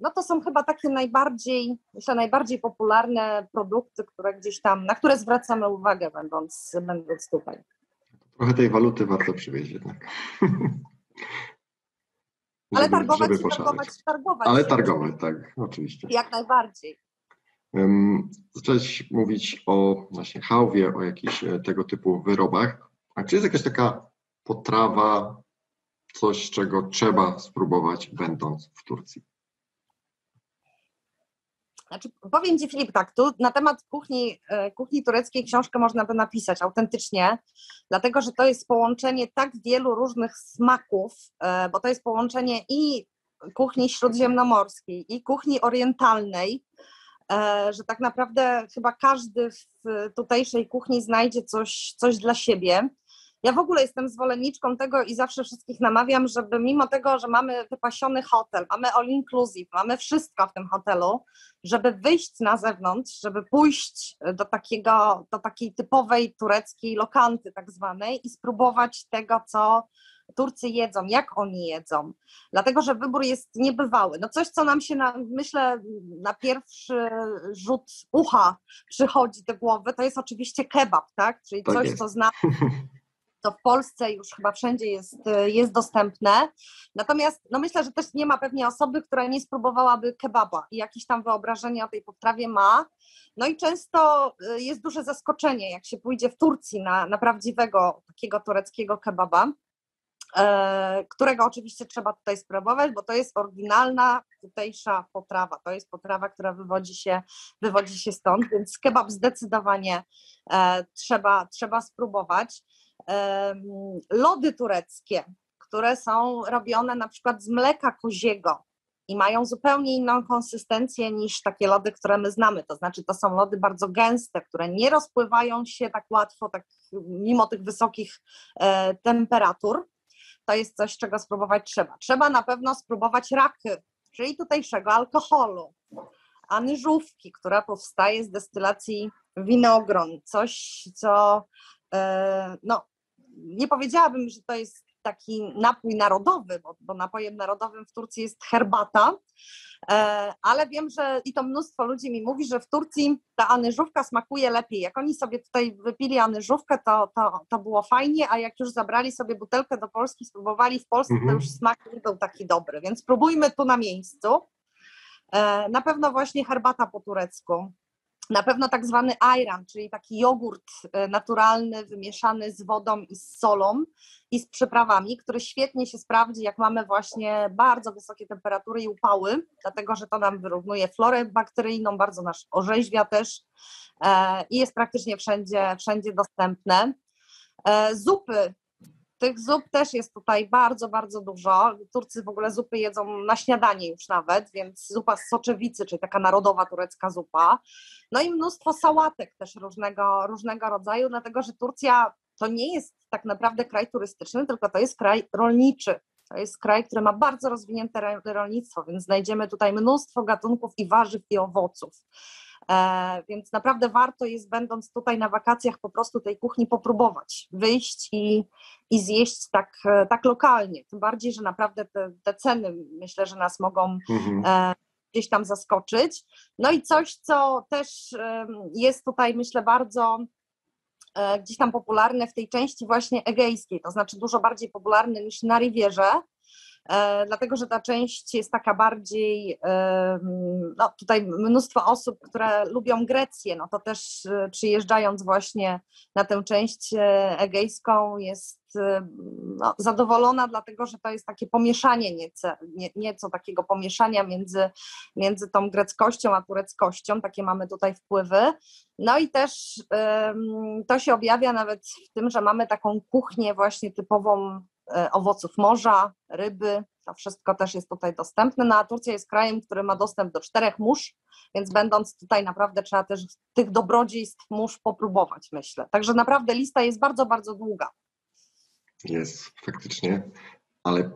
No to są chyba takie najbardziej, myślę, najbardziej popularne produkty, które gdzieś tam, na które zwracamy uwagę, będąc, będąc tutaj. Trochę tej waluty warto przywieźć jednak. Ale żeby, targować, żeby targować, targować. Ale targować, tak, oczywiście. Jak najbardziej. Um, zacząłeś mówić o właśnie hałwie, o jakichś tego typu wyrobach. A czy jest jakaś taka potrawa, coś, czego trzeba spróbować, będąc w Turcji? Znaczy, powiem Ci, Filip, tak, tu na temat kuchni, kuchni tureckiej książkę można by napisać autentycznie, dlatego że to jest połączenie tak wielu różnych smaków, bo to jest połączenie i kuchni śródziemnomorskiej, i kuchni orientalnej, że tak naprawdę chyba każdy w tutejszej kuchni znajdzie coś, coś dla siebie. Ja w ogóle jestem zwolenniczką tego i zawsze wszystkich namawiam, żeby mimo tego, że mamy wypasiony hotel, mamy all inclusive, mamy wszystko w tym hotelu, żeby wyjść na zewnątrz, żeby pójść do takiego, do takiej typowej tureckiej lokanty tak zwanej i spróbować tego, co Turcy jedzą, jak oni jedzą, dlatego że wybór jest niebywały. No coś, co nam się, na, myślę, na pierwszy rzut ucha przychodzi do głowy, to jest oczywiście kebab, tak? Czyli tak coś, jest. co znamy. to w Polsce już chyba wszędzie jest, jest dostępne. Natomiast no myślę, że też nie ma pewnie osoby, która nie spróbowałaby kebaba i jakieś tam wyobrażenia o tej potrawie ma. No i często jest duże zaskoczenie, jak się pójdzie w Turcji na, na prawdziwego takiego tureckiego kebaba, którego oczywiście trzeba tutaj spróbować, bo to jest oryginalna tutejsza potrawa, to jest potrawa, która wywodzi się, wywodzi się stąd, więc kebab zdecydowanie trzeba, trzeba spróbować. Lody tureckie, które są robione na przykład z mleka koziego i mają zupełnie inną konsystencję niż takie lody, które my znamy, to znaczy to są lody bardzo gęste, które nie rozpływają się tak łatwo, tak mimo tych wysokich temperatur. To jest coś, czego spróbować trzeba. Trzeba na pewno spróbować raky, czyli tutejszego alkoholu, anyżówki, która powstaje z destylacji winogron. Coś, co no, nie powiedziałabym, że to jest taki napój narodowy, bo, bo napojem narodowym w Turcji jest herbata, ale wiem, że i to mnóstwo ludzi mi mówi, że w Turcji ta anyżówka smakuje lepiej. Jak oni sobie tutaj wypili anyżówkę, to, to, to było fajnie, a jak już zabrali sobie butelkę do Polski, spróbowali w Polsce, to już smak nie był taki dobry, więc spróbujmy tu na miejscu. Na pewno właśnie herbata po turecku. Na pewno tak zwany ayran, czyli taki jogurt naturalny, wymieszany z wodą i z solą i z przyprawami, który świetnie się sprawdzi, jak mamy właśnie bardzo wysokie temperatury i upały, dlatego że to nam wyrównuje florę bakteryjną, bardzo nas orzeźwia też e, i jest praktycznie wszędzie, wszędzie dostępne. E, zupy. Tych zup też jest tutaj bardzo, bardzo dużo. Turcy w ogóle zupy jedzą na śniadanie już nawet, więc zupa z soczewicy, czyli taka narodowa turecka zupa. No i mnóstwo sałatek też różnego, różnego rodzaju, dlatego że Turcja to nie jest tak naprawdę kraj turystyczny, tylko to jest kraj rolniczy. To jest kraj, który ma bardzo rozwinięte rolnictwo, więc znajdziemy tutaj mnóstwo gatunków i warzyw i owoców. E, więc naprawdę warto jest, będąc tutaj na wakacjach, po prostu tej kuchni popróbować, wyjść i, i zjeść tak, tak lokalnie. Tym bardziej, że naprawdę te, te ceny, myślę, że nas mogą e, gdzieś tam zaskoczyć. No i coś, co też e, jest tutaj, myślę, bardzo e, gdzieś tam popularne w tej części właśnie egejskiej, to znaczy dużo bardziej popularne niż na Riwierze, E, dlatego, że ta część jest taka bardziej, e, no tutaj mnóstwo osób, które lubią Grecję, no to też e, przyjeżdżając właśnie na tę część e, egejską jest e, no, zadowolona, dlatego, że to jest takie pomieszanie nieco, nie, nieco takiego pomieszania między, między tą greckością a tureckością, takie mamy tutaj wpływy. No i też e, to się objawia nawet w tym, że mamy taką kuchnię właśnie typową owoców morza, ryby, to wszystko też jest tutaj dostępne. No a Turcja jest krajem, który ma dostęp do czterech mórz, więc będąc tutaj naprawdę trzeba też tych dobrodziejstw mórz popróbować, myślę. Także naprawdę lista jest bardzo, bardzo długa. Jest, faktycznie, ale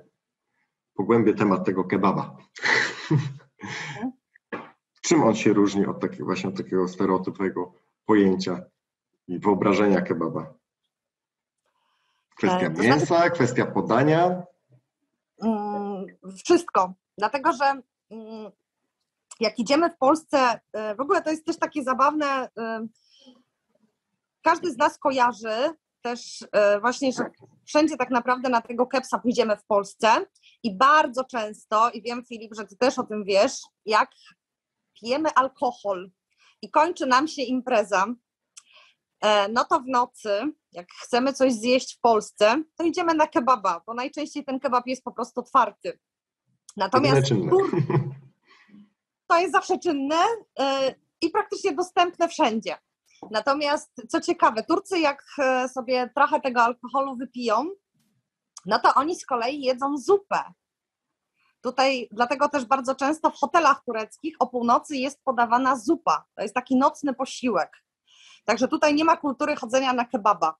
pogłębię temat tego kebaba. Hmm? Czym on się różni od takiego, właśnie od takiego stereotypowego pojęcia i wyobrażenia kebaba? Kwestia mięsa, kwestia podania? Wszystko. Dlatego, że jak idziemy w Polsce, w ogóle to jest też takie zabawne, każdy z nas kojarzy też właśnie, że wszędzie tak naprawdę na tego kebsa pójdziemy w Polsce i bardzo często, i wiem Filip, że ty też o tym wiesz, jak pijemy alkohol i kończy nam się impreza, no to w nocy, jak chcemy coś zjeść w Polsce, to idziemy na kebaba, bo najczęściej ten kebab jest po prostu otwarty. Natomiast tur... to jest zawsze czynne i praktycznie dostępne wszędzie. Natomiast co ciekawe, Turcy jak sobie trochę tego alkoholu wypiją, no to oni z kolei jedzą zupę. Tutaj dlatego też bardzo często w hotelach tureckich o północy jest podawana zupa. To jest taki nocny posiłek. Także tutaj nie ma kultury chodzenia na kebaba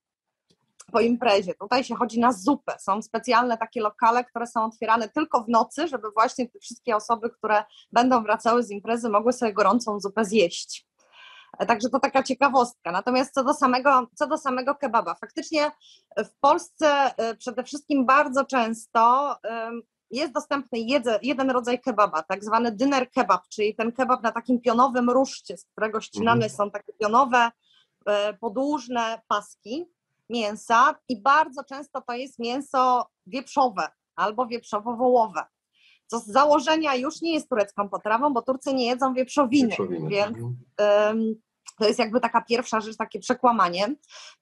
po imprezie. Tutaj się chodzi na zupę. Są specjalne takie lokale, które są otwierane tylko w nocy, żeby właśnie te wszystkie osoby, które będą wracały z imprezy, mogły sobie gorącą zupę zjeść. Także to taka ciekawostka. Natomiast co do samego, co do samego kebaba. Faktycznie w Polsce przede wszystkim bardzo często jest dostępny jeden rodzaj kebaba, tak zwany dyner kebab, czyli ten kebab na takim pionowym ruszcie, z którego ścinane są takie pionowe podłużne paski, mięsa i bardzo często to jest mięso wieprzowe albo wieprzowo-wołowe, co z założenia już nie jest turecką potrawą, bo Turcy nie jedzą wieprzowiny, wieprzowiny. więc ym, to jest jakby taka pierwsza rzecz, takie przekłamanie.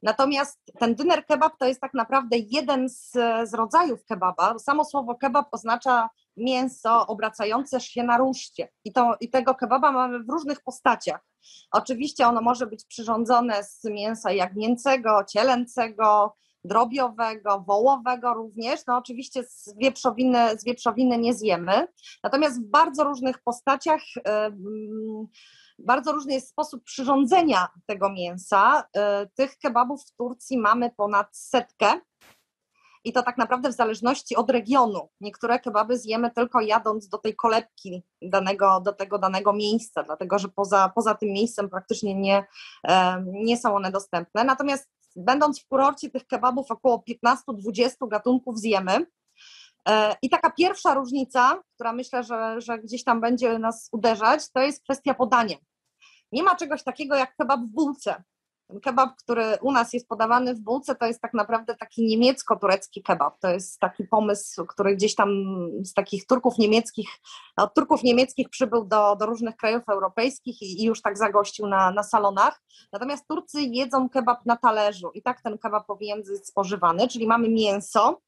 Natomiast ten dyner kebab to jest tak naprawdę jeden z, z rodzajów kebaba. Samo słowo kebab oznacza mięso obracające się na ruszcie i, to, i tego kebaba mamy w różnych postaciach. Oczywiście ono może być przyrządzone z mięsa jagnięcego, cielęcego, drobiowego, wołowego również, no oczywiście z wieprzowiny, z wieprzowiny nie zjemy, natomiast w bardzo różnych postaciach, bardzo różny jest sposób przyrządzenia tego mięsa. Tych kebabów w Turcji mamy ponad setkę i to tak naprawdę w zależności od regionu. Niektóre kebaby zjemy tylko jadąc do tej kolebki danego, do tego danego miejsca, dlatego że poza, poza tym miejscem praktycznie nie, nie są one dostępne, natomiast będąc w kurorcie tych kebabów około piętnastu do dwudziestu gatunków zjemy. I taka pierwsza różnica, która myślę, że, że gdzieś tam będzie nas uderzać, to jest kwestia podania. Nie ma czegoś takiego jak kebab w bułce. Ten kebab, który u nas jest podawany w bułce, to jest tak naprawdę taki niemiecko-turecki kebab. To jest taki pomysł, który gdzieś tam z takich Turków niemieckich, od Turków niemieckich przybył do, do różnych krajów europejskich i, i już tak zagościł na, na salonach. Natomiast Turcy jedzą kebab na talerzu i tak ten kebab powinien być spożywany, czyli mamy mięso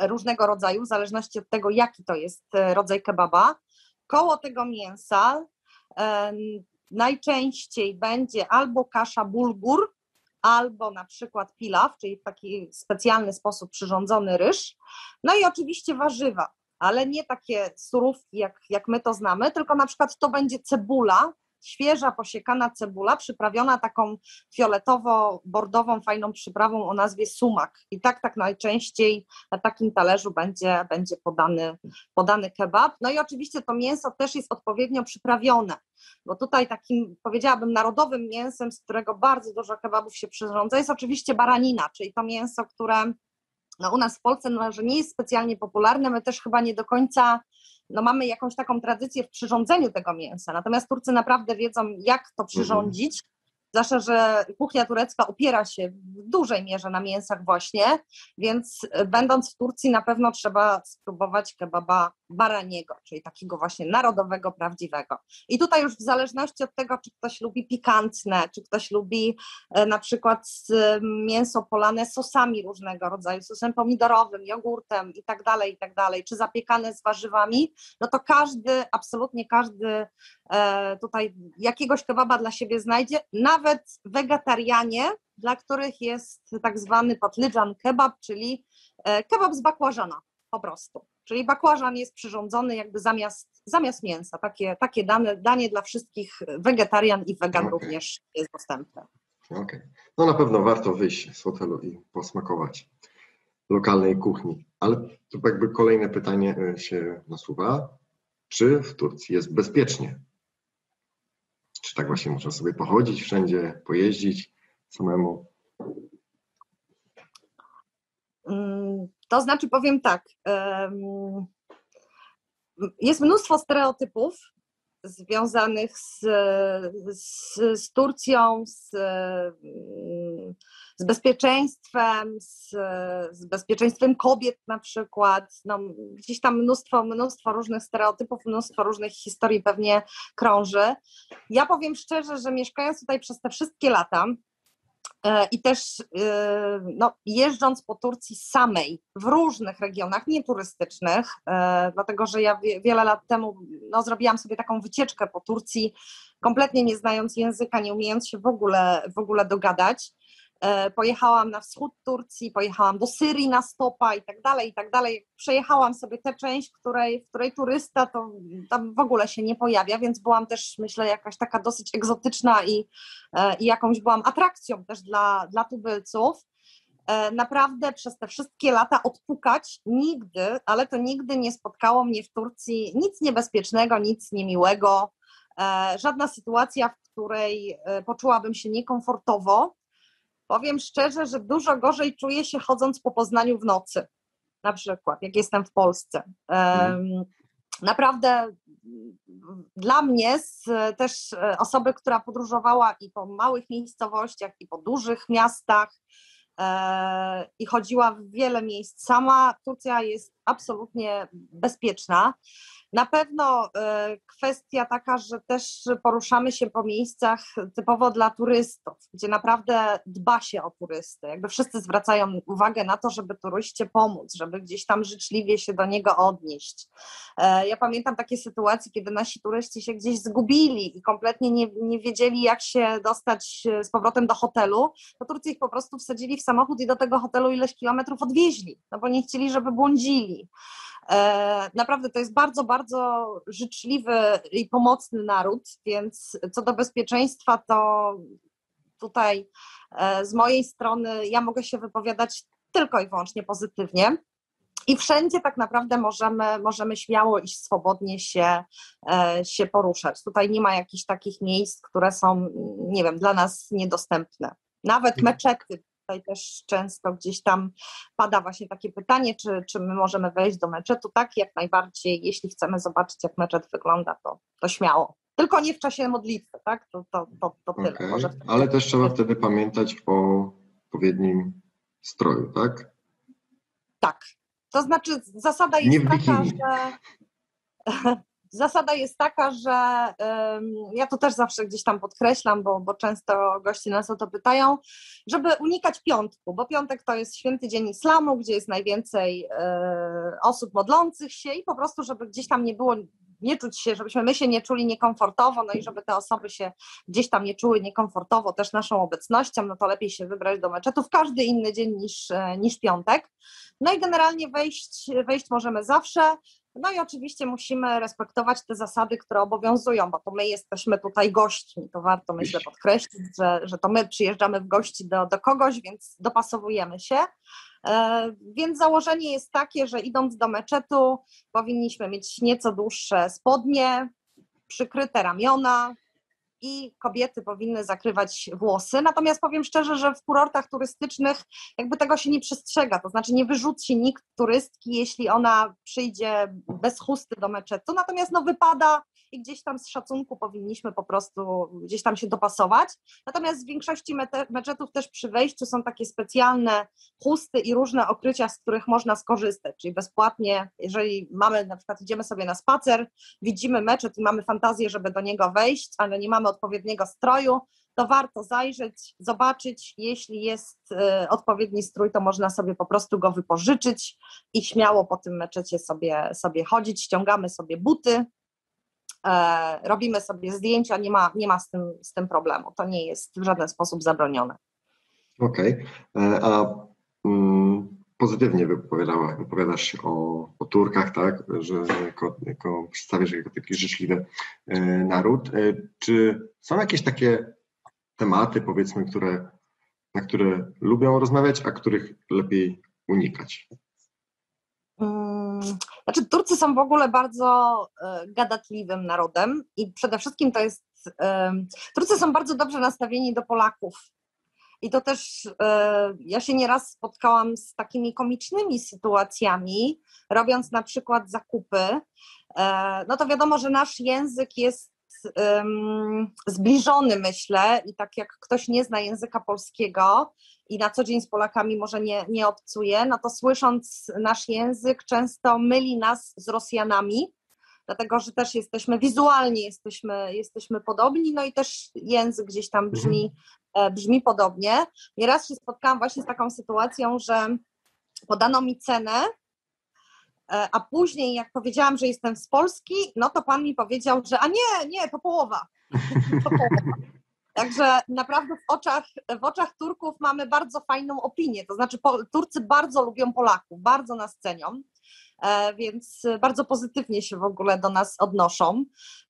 różnego rodzaju, w zależności od tego, jaki to jest rodzaj kebaba. Koło tego mięsa yy, najczęściej będzie albo kasza bulgur, albo na przykład pilaw, czyli w taki specjalny sposób przyrządzony ryż. No i oczywiście warzywa, ale nie takie surówki, jak, jak my to znamy, tylko na przykład to będzie cebula, świeża posiekana cebula, przyprawiona taką fioletowo-bordową, fajną przyprawą o nazwie sumak. I tak tak najczęściej na takim talerzu będzie, będzie podany, podany kebab. No i oczywiście to mięso też jest odpowiednio przyprawione, bo tutaj takim, powiedziałabym, narodowym mięsem, z którego bardzo dużo kebabów się przyrządza, jest oczywiście baranina, czyli to mięso, które no, u nas w Polsce no, że nie jest specjalnie popularne, my też chyba nie do końca no mamy jakąś taką tradycję w przyrządzeniu tego mięsa, natomiast Turcy naprawdę wiedzą, jak to przyrządzić, mhm. Zwłaszcza, że kuchnia turecka opiera się w dużej mierze na mięsach właśnie, więc będąc w Turcji na pewno trzeba spróbować kebaba baraniego, czyli takiego właśnie narodowego, prawdziwego. I tutaj już w zależności od tego, czy ktoś lubi pikantne, czy ktoś lubi na przykład mięso polane sosami różnego rodzaju, sosem pomidorowym, jogurtem i tak dalej, i tak dalej, czy zapiekane z warzywami, no to każdy, absolutnie każdy tutaj jakiegoś kebaba dla siebie znajdzie, nawet wegetarianie, dla których jest tak zwany patlıcan kebab, czyli kebab z bakłażana po prostu. Czyli bakłażan jest przyrządzony jakby zamiast, zamiast mięsa. Takie, takie dane, danie dla wszystkich wegetarian i wegan okay. również jest dostępne. Okay. No na pewno warto wyjść z hotelu i posmakować lokalnej kuchni. Ale tu jakby kolejne pytanie się nasuwa. Czy w Turcji jest bezpiecznie? Czy tak właśnie można sobie pochodzić wszędzie, pojeździć samemu? To znaczy powiem tak, jest mnóstwo stereotypów związanych z, z, z Turcją, z, z bezpieczeństwem, z, z bezpieczeństwem kobiet na przykład. No, gdzieś tam mnóstwo, mnóstwo różnych stereotypów, mnóstwo różnych historii pewnie krąży. Ja powiem szczerze, że mieszkając tutaj przez te wszystkie lata, i też no, jeżdżąc po Turcji samej w różnych regionach nieturystycznych, dlatego że ja wiele lat temu no, zrobiłam sobie taką wycieczkę po Turcji, kompletnie nie znając języka, nie umiejąc się w ogóle, w ogóle dogadać. Pojechałam na wschód Turcji, pojechałam do Syrii na stopa i tak dalej, i tak dalej. Przejechałam sobie tę część, której, w której turysta to tam w ogóle się nie pojawia, więc byłam też, myślę, jakaś taka dosyć egzotyczna i, i jakąś byłam atrakcją też dla, dla tubylców. Naprawdę przez te wszystkie lata odpukać nigdy, ale to nigdy nie spotkało mnie w Turcji nic niebezpiecznego, nic niemiłego, żadna sytuacja, w której poczułabym się niekomfortowo. Powiem szczerze, że dużo gorzej czuję się chodząc po Poznaniu w nocy, na przykład, jak jestem w Polsce. Um, naprawdę dla mnie, z, też osoby, która podróżowała i po małych miejscowościach, i po dużych miastach, i chodziła w wiele miejsc sama. Turcja jest absolutnie bezpieczna. Na pewno kwestia taka, że też poruszamy się po miejscach typowo dla turystów, gdzie naprawdę dba się o turysty. Jakby wszyscy zwracają uwagę na to, żeby turyście pomóc, żeby gdzieś tam życzliwie się do niego odnieść. Ja pamiętam takie sytuacje, kiedy nasi turyści się gdzieś zgubili i kompletnie nie, nie wiedzieli, jak się dostać z powrotem do hotelu. To Turcy ich po prostu wsadzili w samochód i do tego hotelu ileś kilometrów odwieźli, no bo nie chcieli, żeby błądzili. Naprawdę to jest bardzo, bardzo życzliwy i pomocny naród, więc co do bezpieczeństwa, to tutaj z mojej strony ja mogę się wypowiadać tylko i wyłącznie pozytywnie i wszędzie tak naprawdę możemy, możemy śmiało i swobodnie się, się poruszać. Tutaj nie ma jakichś takich miejsc, które są, nie wiem, dla nas niedostępne. Nawet meczety. Tutaj też często gdzieś tam pada właśnie takie pytanie, czy, czy my możemy wejść do meczetu. Tak, jak najbardziej, jeśli chcemy zobaczyć, jak meczet wygląda, to, to śmiało. Tylko nie w czasie modlitwy, tak? To, to, to, to tyle. Okay. Może wtedy... Ale też trzeba wtedy pamiętać o odpowiednim stroju, tak? Tak. To znaczy zasada jest taka, że... Zasada jest taka, że y, ja to też zawsze gdzieś tam podkreślam, bo, bo często goście nas o to pytają, żeby unikać piątku, bo piątek to jest święty dzień islamu, gdzie jest najwięcej y, osób modlących się i po prostu, żeby gdzieś tam nie było, nie czuć się, żebyśmy my się nie czuli niekomfortowo, no i żeby te osoby się gdzieś tam nie czuły niekomfortowo też naszą obecnością, no to lepiej się wybrać do meczetu w każdy inny dzień niż, niż piątek. No i generalnie wejść, wejść możemy zawsze. No i oczywiście musimy respektować te zasady, które obowiązują, bo to my jesteśmy tutaj gośćmi, to warto, myślę, podkreślić, że, że to my przyjeżdżamy w gości do, do kogoś, więc dopasowujemy się. E, więc założenie jest takie, że idąc do meczetu powinniśmy mieć nieco dłuższe spodnie, przykryte ramiona i kobiety powinny zakrywać włosy. Natomiast powiem szczerze, że w kurortach turystycznych jakby tego się nie przestrzega, to znaczy nie wyrzuci nikt turystki, jeśli ona przyjdzie bez chusty do meczetu, natomiast no wypada i gdzieś tam z szacunku powinniśmy po prostu gdzieś tam się dopasować. Natomiast w większości mete- meczetów też przy wejściu są takie specjalne chusty i różne okrycia, z których można skorzystać, czyli bezpłatnie, jeżeli mamy, na przykład idziemy sobie na spacer, widzimy meczet i mamy fantazję, żeby do niego wejść, ale nie mamy odpowiedniego stroju, to warto zajrzeć, zobaczyć, jeśli jest y, odpowiedni strój, to można sobie po prostu go wypożyczyć i śmiało po tym meczecie sobie, sobie chodzić, ściągamy sobie buty, e, robimy sobie zdjęcia, nie ma, nie ma z tym, z tym problemu, to nie jest w żaden sposób zabronione. Okej, okay. A mm, pozytywnie wypowiadała, wypowiadasz się o, o Turkach, tak, że jako, jako przedstawiasz jako taki życzliwy e, naród. E, czy są jakieś takie tematy, powiedzmy, które, na które lubią rozmawiać, a których lepiej unikać? Znaczy, Turcy są w ogóle bardzo y, gadatliwym narodem i przede wszystkim to jest... Y, Turcy są bardzo dobrze nastawieni do Polaków. I to też y, ja się nieraz spotkałam z takimi komicznymi sytuacjami, robiąc na przykład zakupy. Y, no to wiadomo, że nasz język jest zbliżony, myślę, i tak jak ktoś nie zna języka polskiego i na co dzień z Polakami może nie, nie obcuje, no to słysząc nasz język często myli nas z Rosjanami, dlatego że też jesteśmy wizualnie, jesteśmy, jesteśmy podobni, no i też język gdzieś tam brzmi, brzmi podobnie. Nieraz się spotkałam właśnie z taką sytuacją, że podano mi cenę, a później jak powiedziałam, że jestem z Polski, no to pan mi powiedział, że a nie, nie, to połowa. To połowa. Także naprawdę w oczach, w oczach Turków mamy bardzo fajną opinię, to znaczy po, Turcy bardzo lubią Polaków, bardzo nas cenią, e, więc bardzo pozytywnie się w ogóle do nas odnoszą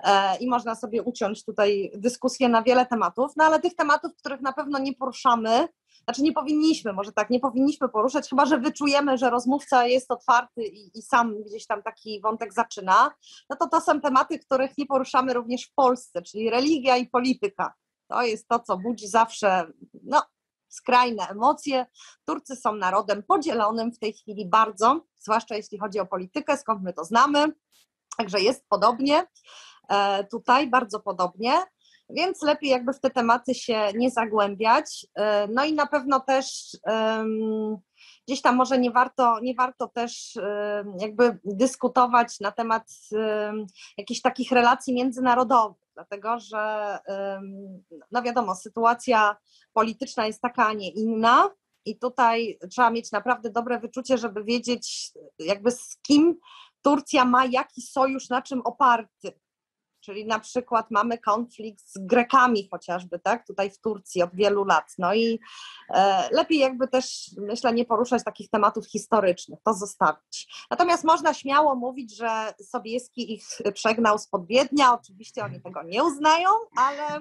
e, i można sobie uciąć tutaj dyskusję na wiele tematów, no ale tych tematów, których na pewno nie poruszamy, znaczy nie powinniśmy, może tak, nie powinniśmy poruszać, chyba że wyczujemy, że rozmówca jest otwarty i, i sam gdzieś tam taki wątek zaczyna, no to to są tematy, których nie poruszamy również w Polsce, czyli religia i polityka. To jest to, co budzi zawsze no, skrajne emocje. Turcy są narodem podzielonym w tej chwili bardzo, zwłaszcza jeśli chodzi o politykę, skąd my to znamy, także jest podobnie, e, tutaj bardzo podobnie. więc lepiej jakby w te tematy się nie zagłębiać. No i na pewno też um, gdzieś tam może nie warto, nie warto też um, jakby dyskutować na temat um, jakichś takich relacji międzynarodowych, dlatego że um, no wiadomo, sytuacja polityczna jest taka, a nie inna. I tutaj trzeba mieć naprawdę dobre wyczucie, żeby wiedzieć jakby z kim Turcja ma jaki sojusz, na czym oparty. Czyli na przykład mamy konflikt z Grekami chociażby, tak, tutaj w Turcji od wielu lat. No i e, lepiej jakby też, myślę, nie poruszać takich tematów historycznych, to zostawić. Natomiast można śmiało mówić, że Sobieski ich przegnał spod Wiednia, oczywiście oni tego nie uznają, ale,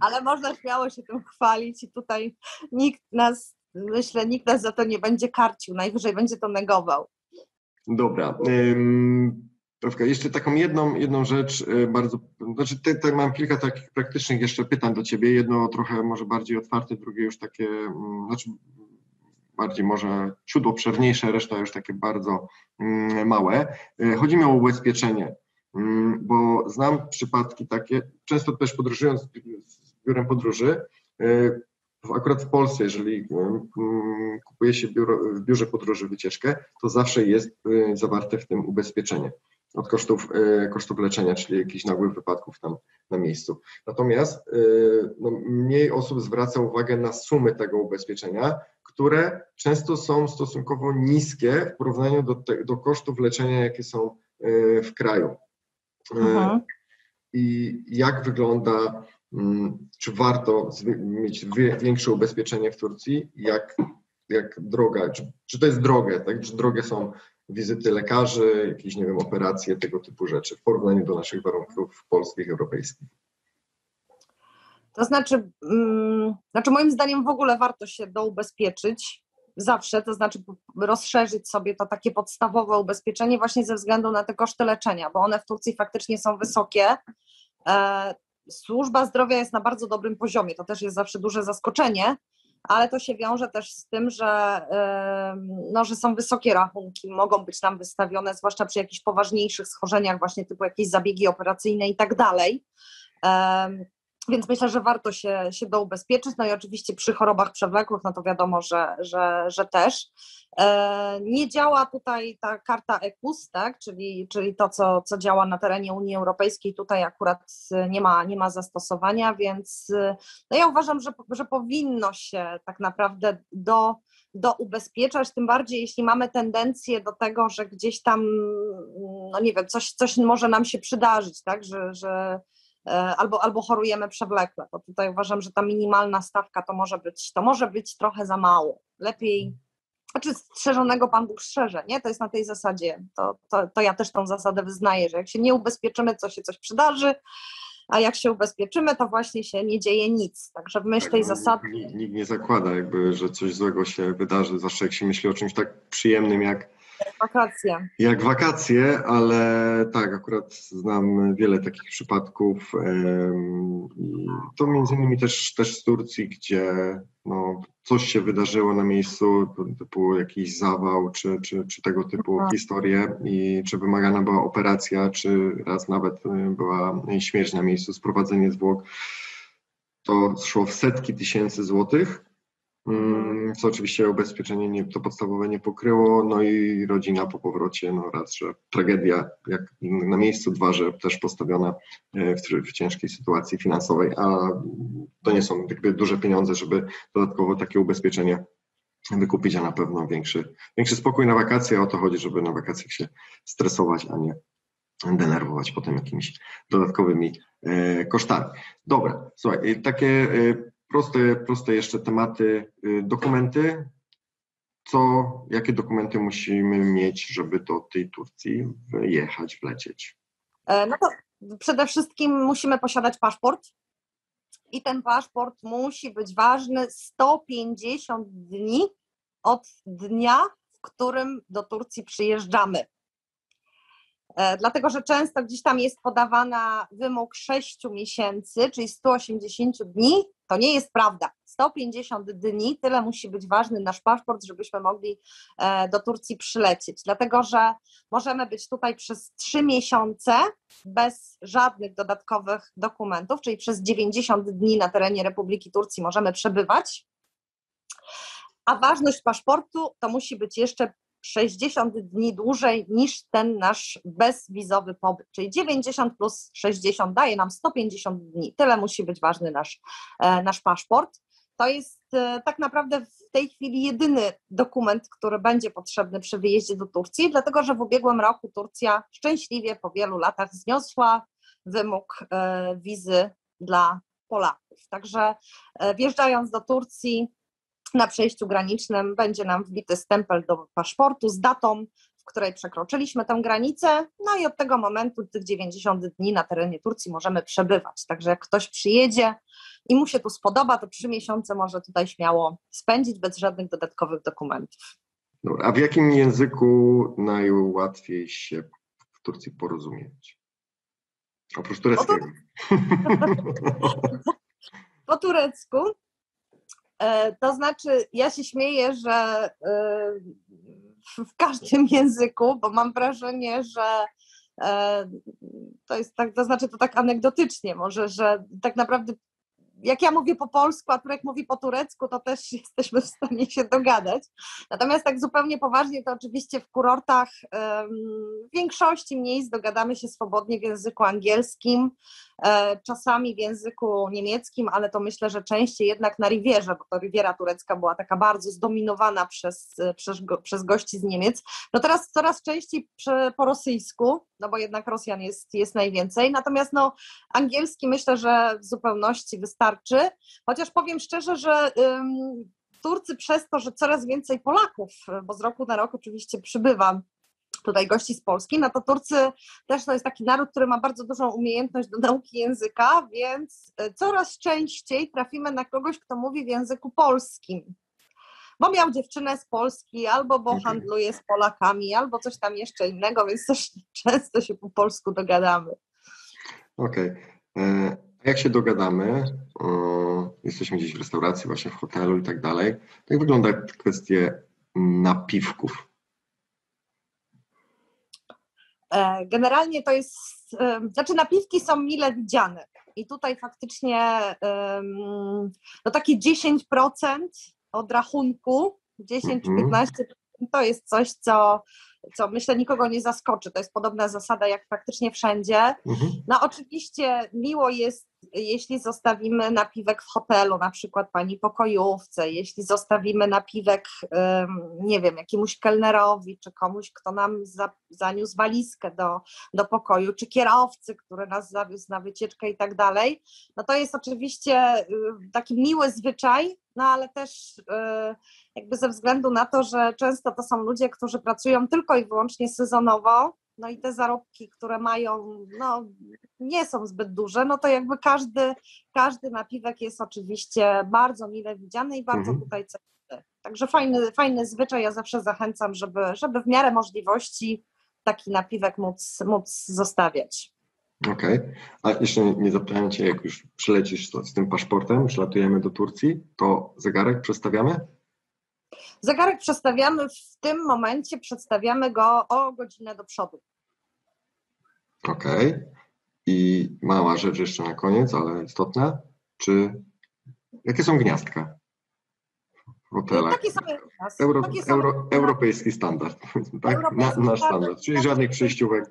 ale można śmiało się tym chwalić i tutaj nikt nas, myślę, nikt nas za to nie będzie karcił, najwyżej będzie to negował. Dobra. Ym... Troszkę. Jeszcze taką jedną, jedną rzecz, bardzo, znaczy tutaj mam kilka takich praktycznych jeszcze pytań do Ciebie, jedno trochę może bardziej otwarte, drugie już takie, znaczy bardziej może ciut obszerniejsze, reszta już takie bardzo małe. Chodzi mi o ubezpieczenie, bo znam przypadki takie, często też podróżując z biurem podróży, akurat w Polsce, jeżeli kupuje się biuro, w biurze podróży wycieczkę, to zawsze jest zawarte w tym ubezpieczenie od kosztów, kosztów leczenia, czyli jakichś nagłych wypadków tam na miejscu. Natomiast no, mniej osób zwraca uwagę na sumy tego ubezpieczenia, które często są stosunkowo niskie w porównaniu do, te, do kosztów leczenia, jakie są w kraju. Aha. I jak wygląda, czy warto mieć większe ubezpieczenie w Turcji, jak, jak droga, czy, czy to jest drogie, tak? Czy drogie są wizyty lekarzy, jakieś, nie wiem, operacje, tego typu rzeczy w porównaniu do naszych warunków polskich, europejskich? To znaczy, um, znaczy moim zdaniem w ogóle warto się doubezpieczyć zawsze, to znaczy rozszerzyć sobie to takie podstawowe ubezpieczenie właśnie ze względu na te koszty leczenia, bo one w Turcji faktycznie są wysokie. E, Służba zdrowia jest na bardzo dobrym poziomie, to też jest zawsze duże zaskoczenie, ale to się wiąże też z tym, że, no, że są wysokie rachunki, mogą być nam wystawione, zwłaszcza przy jakichś poważniejszych schorzeniach, właśnie typu jakieś zabiegi operacyjne i tak dalej. Więc myślę, że warto się, się doubezpieczyć, no i oczywiście przy chorobach przewlekłych, no to wiadomo, że, że, że też. Nie działa tutaj ta karta E K U S, tak? czyli, czyli to, co, co działa na terenie Unii Europejskiej, tutaj akurat nie ma, nie ma zastosowania, więc no ja uważam, że, że powinno się tak naprawdę do, do ubezpieczać, tym bardziej jeśli mamy tendencję do tego, że gdzieś tam, no nie wiem, coś, coś może nam się przydarzyć, tak, że, że Albo, albo chorujemy przewlekle, to tutaj uważam, że ta minimalna stawka to może być, to może być trochę za mało. Lepiej, znaczy strzeżonego Pan Bóg strzeże, nie? To jest na tej zasadzie, to, to, to ja też tą zasadę wyznaję, że jak się nie ubezpieczymy, to się coś przydarzy, a jak się ubezpieczymy, to właśnie się nie dzieje nic. Także w myśl tak, tej no, zasady... Nikt, nikt nie zakłada jakby, że coś złego się wydarzy, zawsze jak się myśli o czymś tak przyjemnym jak wakacje. Jak wakacje, ale tak, akurat znam wiele takich przypadków. To między innymi też, też z Turcji, gdzie no, coś się wydarzyło na miejscu, typu jakiś zawał, czy, czy, czy tego typu Aha. historie i czy wymagana była operacja, czy raz nawet była śmierć na miejscu, sprowadzenie zwłok. To szło w setki tysięcy złotych. Co oczywiście ubezpieczenie nie, to podstawowe nie pokryło, no i rodzina po powrocie, no raz, że tragedia jak na miejscu, dwa, że też postawiona w, w ciężkiej sytuacji finansowej, a to nie są jakby duże pieniądze, żeby dodatkowo takie ubezpieczenie wykupić, a na pewno większy, większy spokój na wakacje, o to chodzi, żeby na wakacjach się stresować, a nie denerwować potem jakimiś dodatkowymi e, kosztami. Dobra, słuchaj, takie... E, Proste, proste jeszcze tematy, dokumenty, co, jakie dokumenty musimy mieć, żeby do tej Turcji wyjechać, wlecieć? No to przede wszystkim musimy posiadać paszport i ten paszport musi być ważny sto pięćdziesiąt dni od dnia, w którym do Turcji przyjeżdżamy. Dlatego, że często gdzieś tam jest podawana wymóg sześciu miesięcy, czyli sto osiemdziesiąt dni, to nie jest prawda. sto pięćdziesiąt dni, tyle musi być ważny nasz paszport, żebyśmy mogli do Turcji przylecieć, dlatego że możemy być tutaj przez trzy miesiące bez żadnych dodatkowych dokumentów, czyli przez dziewięćdziesiąt dni na terenie Republiki Turcji możemy przebywać, a ważność paszportu to musi być jeszcze sześćdziesiąt dni dłużej niż ten nasz bezwizowy pobyt, czyli dziewięćdziesiąt plus sześćdziesiąt daje nam sto pięćdziesiąt dni, tyle musi być ważny nasz, nasz paszport. To jest tak naprawdę w tej chwili jedyny dokument, który będzie potrzebny przy wyjeździe do Turcji, dlatego że w ubiegłym roku Turcja szczęśliwie po wielu latach zniosła wymóg wizy dla Polaków. Także wjeżdżając do Turcji na przejściu granicznym będzie nam wbity stempel do paszportu z datą, w której przekroczyliśmy tę granicę, no i od tego momentu tych dziewięćdziesiąt dni na terenie Turcji możemy przebywać. Także jak ktoś przyjedzie i mu się tu spodoba, to trzy miesiące może tutaj śmiało spędzić bez żadnych dodatkowych dokumentów. Dobra, a w jakim języku najłatwiej się w Turcji porozumieć? Oprócz tureckiego. Po turecku. To znaczy, ja się śmieję, że w każdym języku, bo mam wrażenie, że to jest tak, to znaczy to tak anegdotycznie może, że tak naprawdę jak ja mówię po polsku, a Turek mówi po turecku, to też jesteśmy w stanie się dogadać. Natomiast tak zupełnie poważnie, to oczywiście w kurortach w większości miejsc dogadamy się swobodnie w języku angielskim, czasami w języku niemieckim, ale to myślę, że częściej jednak na Riwierze, bo to Riwiera Turecka była taka bardzo zdominowana przez, przez, przez gości z Niemiec. No teraz coraz częściej po rosyjsku, no bo jednak Rosjan jest, jest najwięcej, natomiast no, angielski myślę, że w zupełności wystarczy, chociaż powiem szczerze, że ym, Turcy przez to, że coraz więcej Polaków, bo z roku na rok oczywiście przybywa tutaj gości z Polski, no to Turcy też to jest taki naród, który ma bardzo dużą umiejętność do nauki języka, więc coraz częściej trafimy na kogoś, kto mówi w języku polskim, bo miał dziewczynę z Polski, albo bo handluje z Polakami, albo coś tam jeszcze innego, więc też często się po polsku dogadamy. Okej. Okay. Jak się dogadamy, jesteśmy gdzieś w restauracji, właśnie w hotelu i tak dalej, jak wygląda kwestie napiwków? Generalnie to jest, znaczy napiwki są mile widziane i tutaj faktycznie no takie dziesięć procent od rachunku, dziesięć do piętnastu procent to jest coś, co, co myślę nikogo nie zaskoczy, to jest podobna zasada jak praktycznie wszędzie. No oczywiście miło jest, jeśli zostawimy napiwek w hotelu, na przykład pani pokojówce, jeśli zostawimy napiwek, nie wiem, jakiemuś kelnerowi, czy komuś, kto nam za, zaniósł walizkę do, do pokoju, czy kierowcy, który nas zawiózł na wycieczkę i tak dalej, no to jest oczywiście taki miły zwyczaj, no ale też jakby ze względu na to, że często to są ludzie, którzy pracują tylko i wyłącznie sezonowo, no i te zarobki, które mają, no nie są zbyt duże, no to jakby każdy, każdy napiwek jest oczywiście bardzo mile widziany i bardzo mm-hmm. tutaj cenny. Także fajny, fajny zwyczaj, ja zawsze zachęcam, żeby, żeby w miarę możliwości taki napiwek móc, móc zostawiać. Okej, okay. A jeszcze nie zapytałem Cię, jak już przylecisz z tym paszportem, przylatujemy do Turcji, to zegarek przestawiamy? Zegarek przestawiamy w tym momencie, przestawiamy go o godzinę do przodu. Okej. Okay. I mała rzecz jeszcze na koniec, ale istotna. Czy jakie są gniazdka w hotelach? Takie same gniazdka. Euro, Takie same euro, gniazdka. Europejski standard, tak? Europejski nasz standard, standard. Czyli żadnych przejściówek,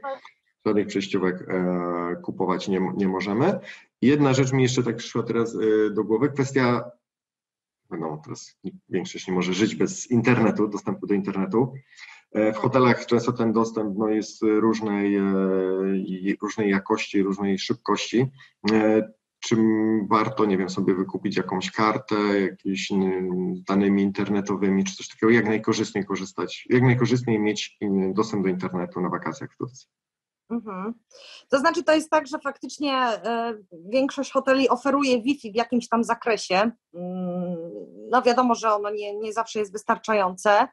żadnych przejściówek e, kupować nie, nie możemy. I jedna rzecz mi jeszcze tak przyszła teraz e, do głowy, kwestia. No, teraz większość nie może żyć bez internetu, dostępu do internetu. W hotelach często ten dostęp no, jest różnej, różnej jakości, różnej szybkości. Czy warto, nie wiem, sobie wykupić jakąś kartę, jakieś danymi internetowymi, czy coś takiego, jak najkorzystniej korzystać, jak najkorzystniej mieć dostęp do internetu na wakacjach w Turcji? Mhm. To znaczy to jest tak, że faktycznie y, większość hoteli oferuje Wi-Fi w jakimś tam zakresie, y, no wiadomo, że ono nie, nie zawsze jest wystarczające,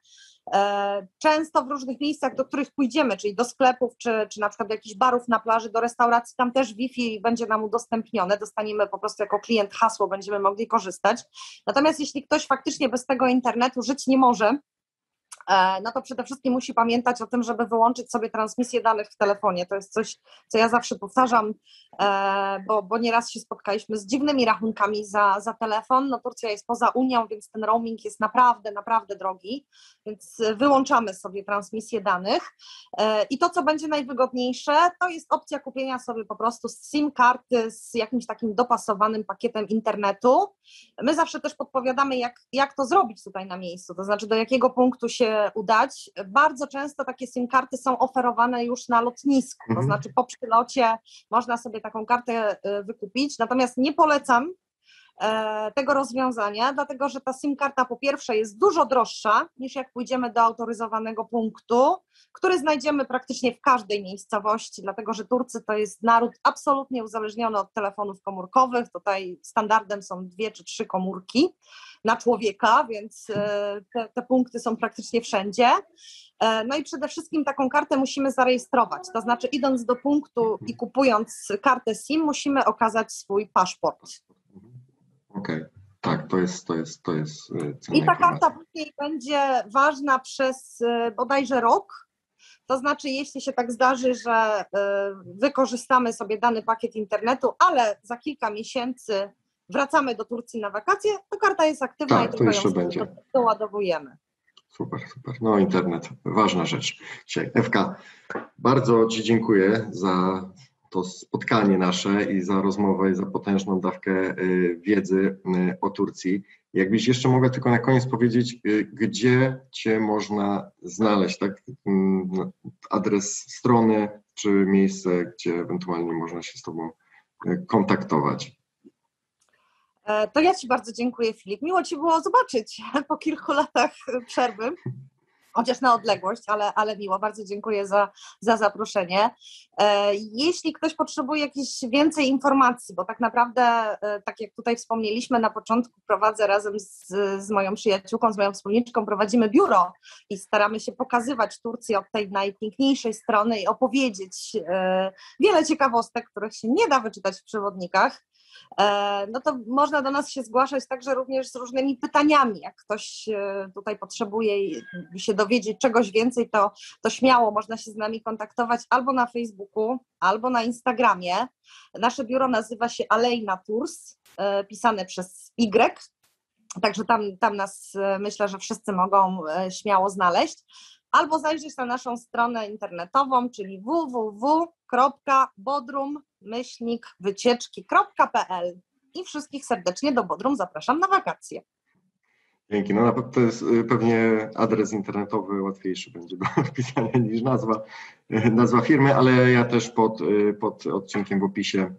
Często w różnych miejscach, do których pójdziemy, czyli do sklepów, czy, czy na przykład do jakichś barów na plaży, do restauracji, tam też Wi-Fi będzie nam udostępnione, dostaniemy po prostu jako klient hasło, będziemy mogli korzystać. Natomiast jeśli ktoś faktycznie bez tego internetu żyć nie może, no to przede wszystkim musi pamiętać o tym, żeby wyłączyć sobie transmisję danych w telefonie. To jest coś, co ja zawsze powtarzam, bo, bo nieraz się spotkaliśmy z dziwnymi rachunkami za, za telefon. No Turcja jest poza Unią, więc ten roaming jest naprawdę, naprawdę drogi, więc wyłączamy sobie transmisję danych i to, co będzie najwygodniejsze, to jest opcja kupienia sobie po prostu SIM karty z jakimś takim dopasowanym pakietem internetu. My zawsze też podpowiadamy, jak, jak to zrobić tutaj na miejscu, to znaczy do jakiego punktu się udać. Bardzo często takie SIM karty są oferowane już na lotnisku, to znaczy po przylocie można sobie taką kartę wykupić, natomiast nie polecam tego rozwiązania, dlatego że ta SIM karta po pierwsze jest dużo droższa niż jak pójdziemy do autoryzowanego punktu, który znajdziemy praktycznie w każdej miejscowości, dlatego że Turcy to jest naród absolutnie uzależniony od telefonów komórkowych, tutaj standardem są dwie czy trzy komórki na człowieka, więc te, te punkty są praktycznie wszędzie. No i przede wszystkim taką kartę musimy zarejestrować, to znaczy idąc do punktu i kupując kartę SIM musimy okazać swój paszport. Okej, okay. Tak, to jest, to jest, to jest cena. I ta karta później będzie ważna przez bodajże rok, to znaczy jeśli się tak zdarzy, że wykorzystamy sobie dany pakiet internetu, ale za kilka miesięcy wracamy do Turcji na wakacje, to karta jest aktywna, tak, i tylko ją będzie. doładowujemy. Super, super. No internet, ważna rzecz dzisiaj. Ewka, bardzo Ci dziękuję za to spotkanie nasze i za rozmowę i za potężną dawkę wiedzy o Turcji. Jakbyś jeszcze mogła tylko na koniec powiedzieć, gdzie Cię można znaleźć, tak? Adres strony czy miejsce, gdzie ewentualnie można się z Tobą kontaktować. To ja Ci bardzo dziękuję, Filip. Miło Ci było zobaczyć po kilku latach przerwy. Chociaż na odległość, ale, ale miło. Bardzo dziękuję za, za zaproszenie. Jeśli ktoś potrzebuje jakiejś więcej informacji, bo tak naprawdę, tak jak tutaj wspomnieliśmy na początku, prowadzę razem z, z moją przyjaciółką, z moją wspólniczką, prowadzimy biuro i staramy się pokazywać Turcję od tej najpiękniejszej strony i opowiedzieć wiele ciekawostek, których się nie da wyczytać w przewodnikach. No to można do nas się zgłaszać także również z różnymi pytaniami. Jak ktoś tutaj potrzebuje się dowiedzieć czegoś więcej, to, to śmiało można się z nami kontaktować albo na Facebooku, albo na Instagramie. Nasze biuro nazywa się Aleyna Tours, pisane przez Y, także tam, tam nas, myślę, że wszyscy mogą śmiało znaleźć. Albo zajrzeć na naszą stronę internetową, czyli w w w kropka bodrum myślnik wycieczki kropka p l i wszystkich serdecznie do Bodrum zapraszam na wakacje. Dzięki. No na pewno to jest pewnie adres internetowy łatwiejszy będzie do wpisania niż nazwa, nazwa firmy, ale ja też pod, pod odcinkiem w opisie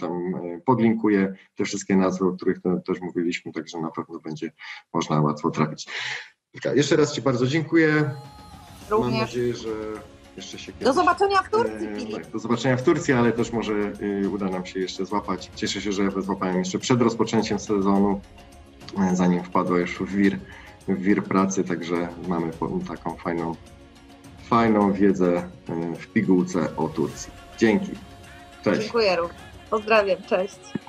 tam podlinkuję te wszystkie nazwy, o których też mówiliśmy, także na pewno będzie można łatwo trafić. Jeszcze raz Ci bardzo dziękuję. Również. Mam nadzieję, że jeszcze się kiedyś... Do zobaczenia w Turcji, Filip. Tak, do zobaczenia w Turcji, ale też może uda nam się jeszcze złapać. Cieszę się, że Ewę złapałem jeszcze przed rozpoczęciem sezonu, zanim wpadła już w wir, w wir pracy, także mamy taką fajną, fajną wiedzę w pigułce o Turcji. Dzięki. Cześć. Dziękuję również. Pozdrawiam. Cześć.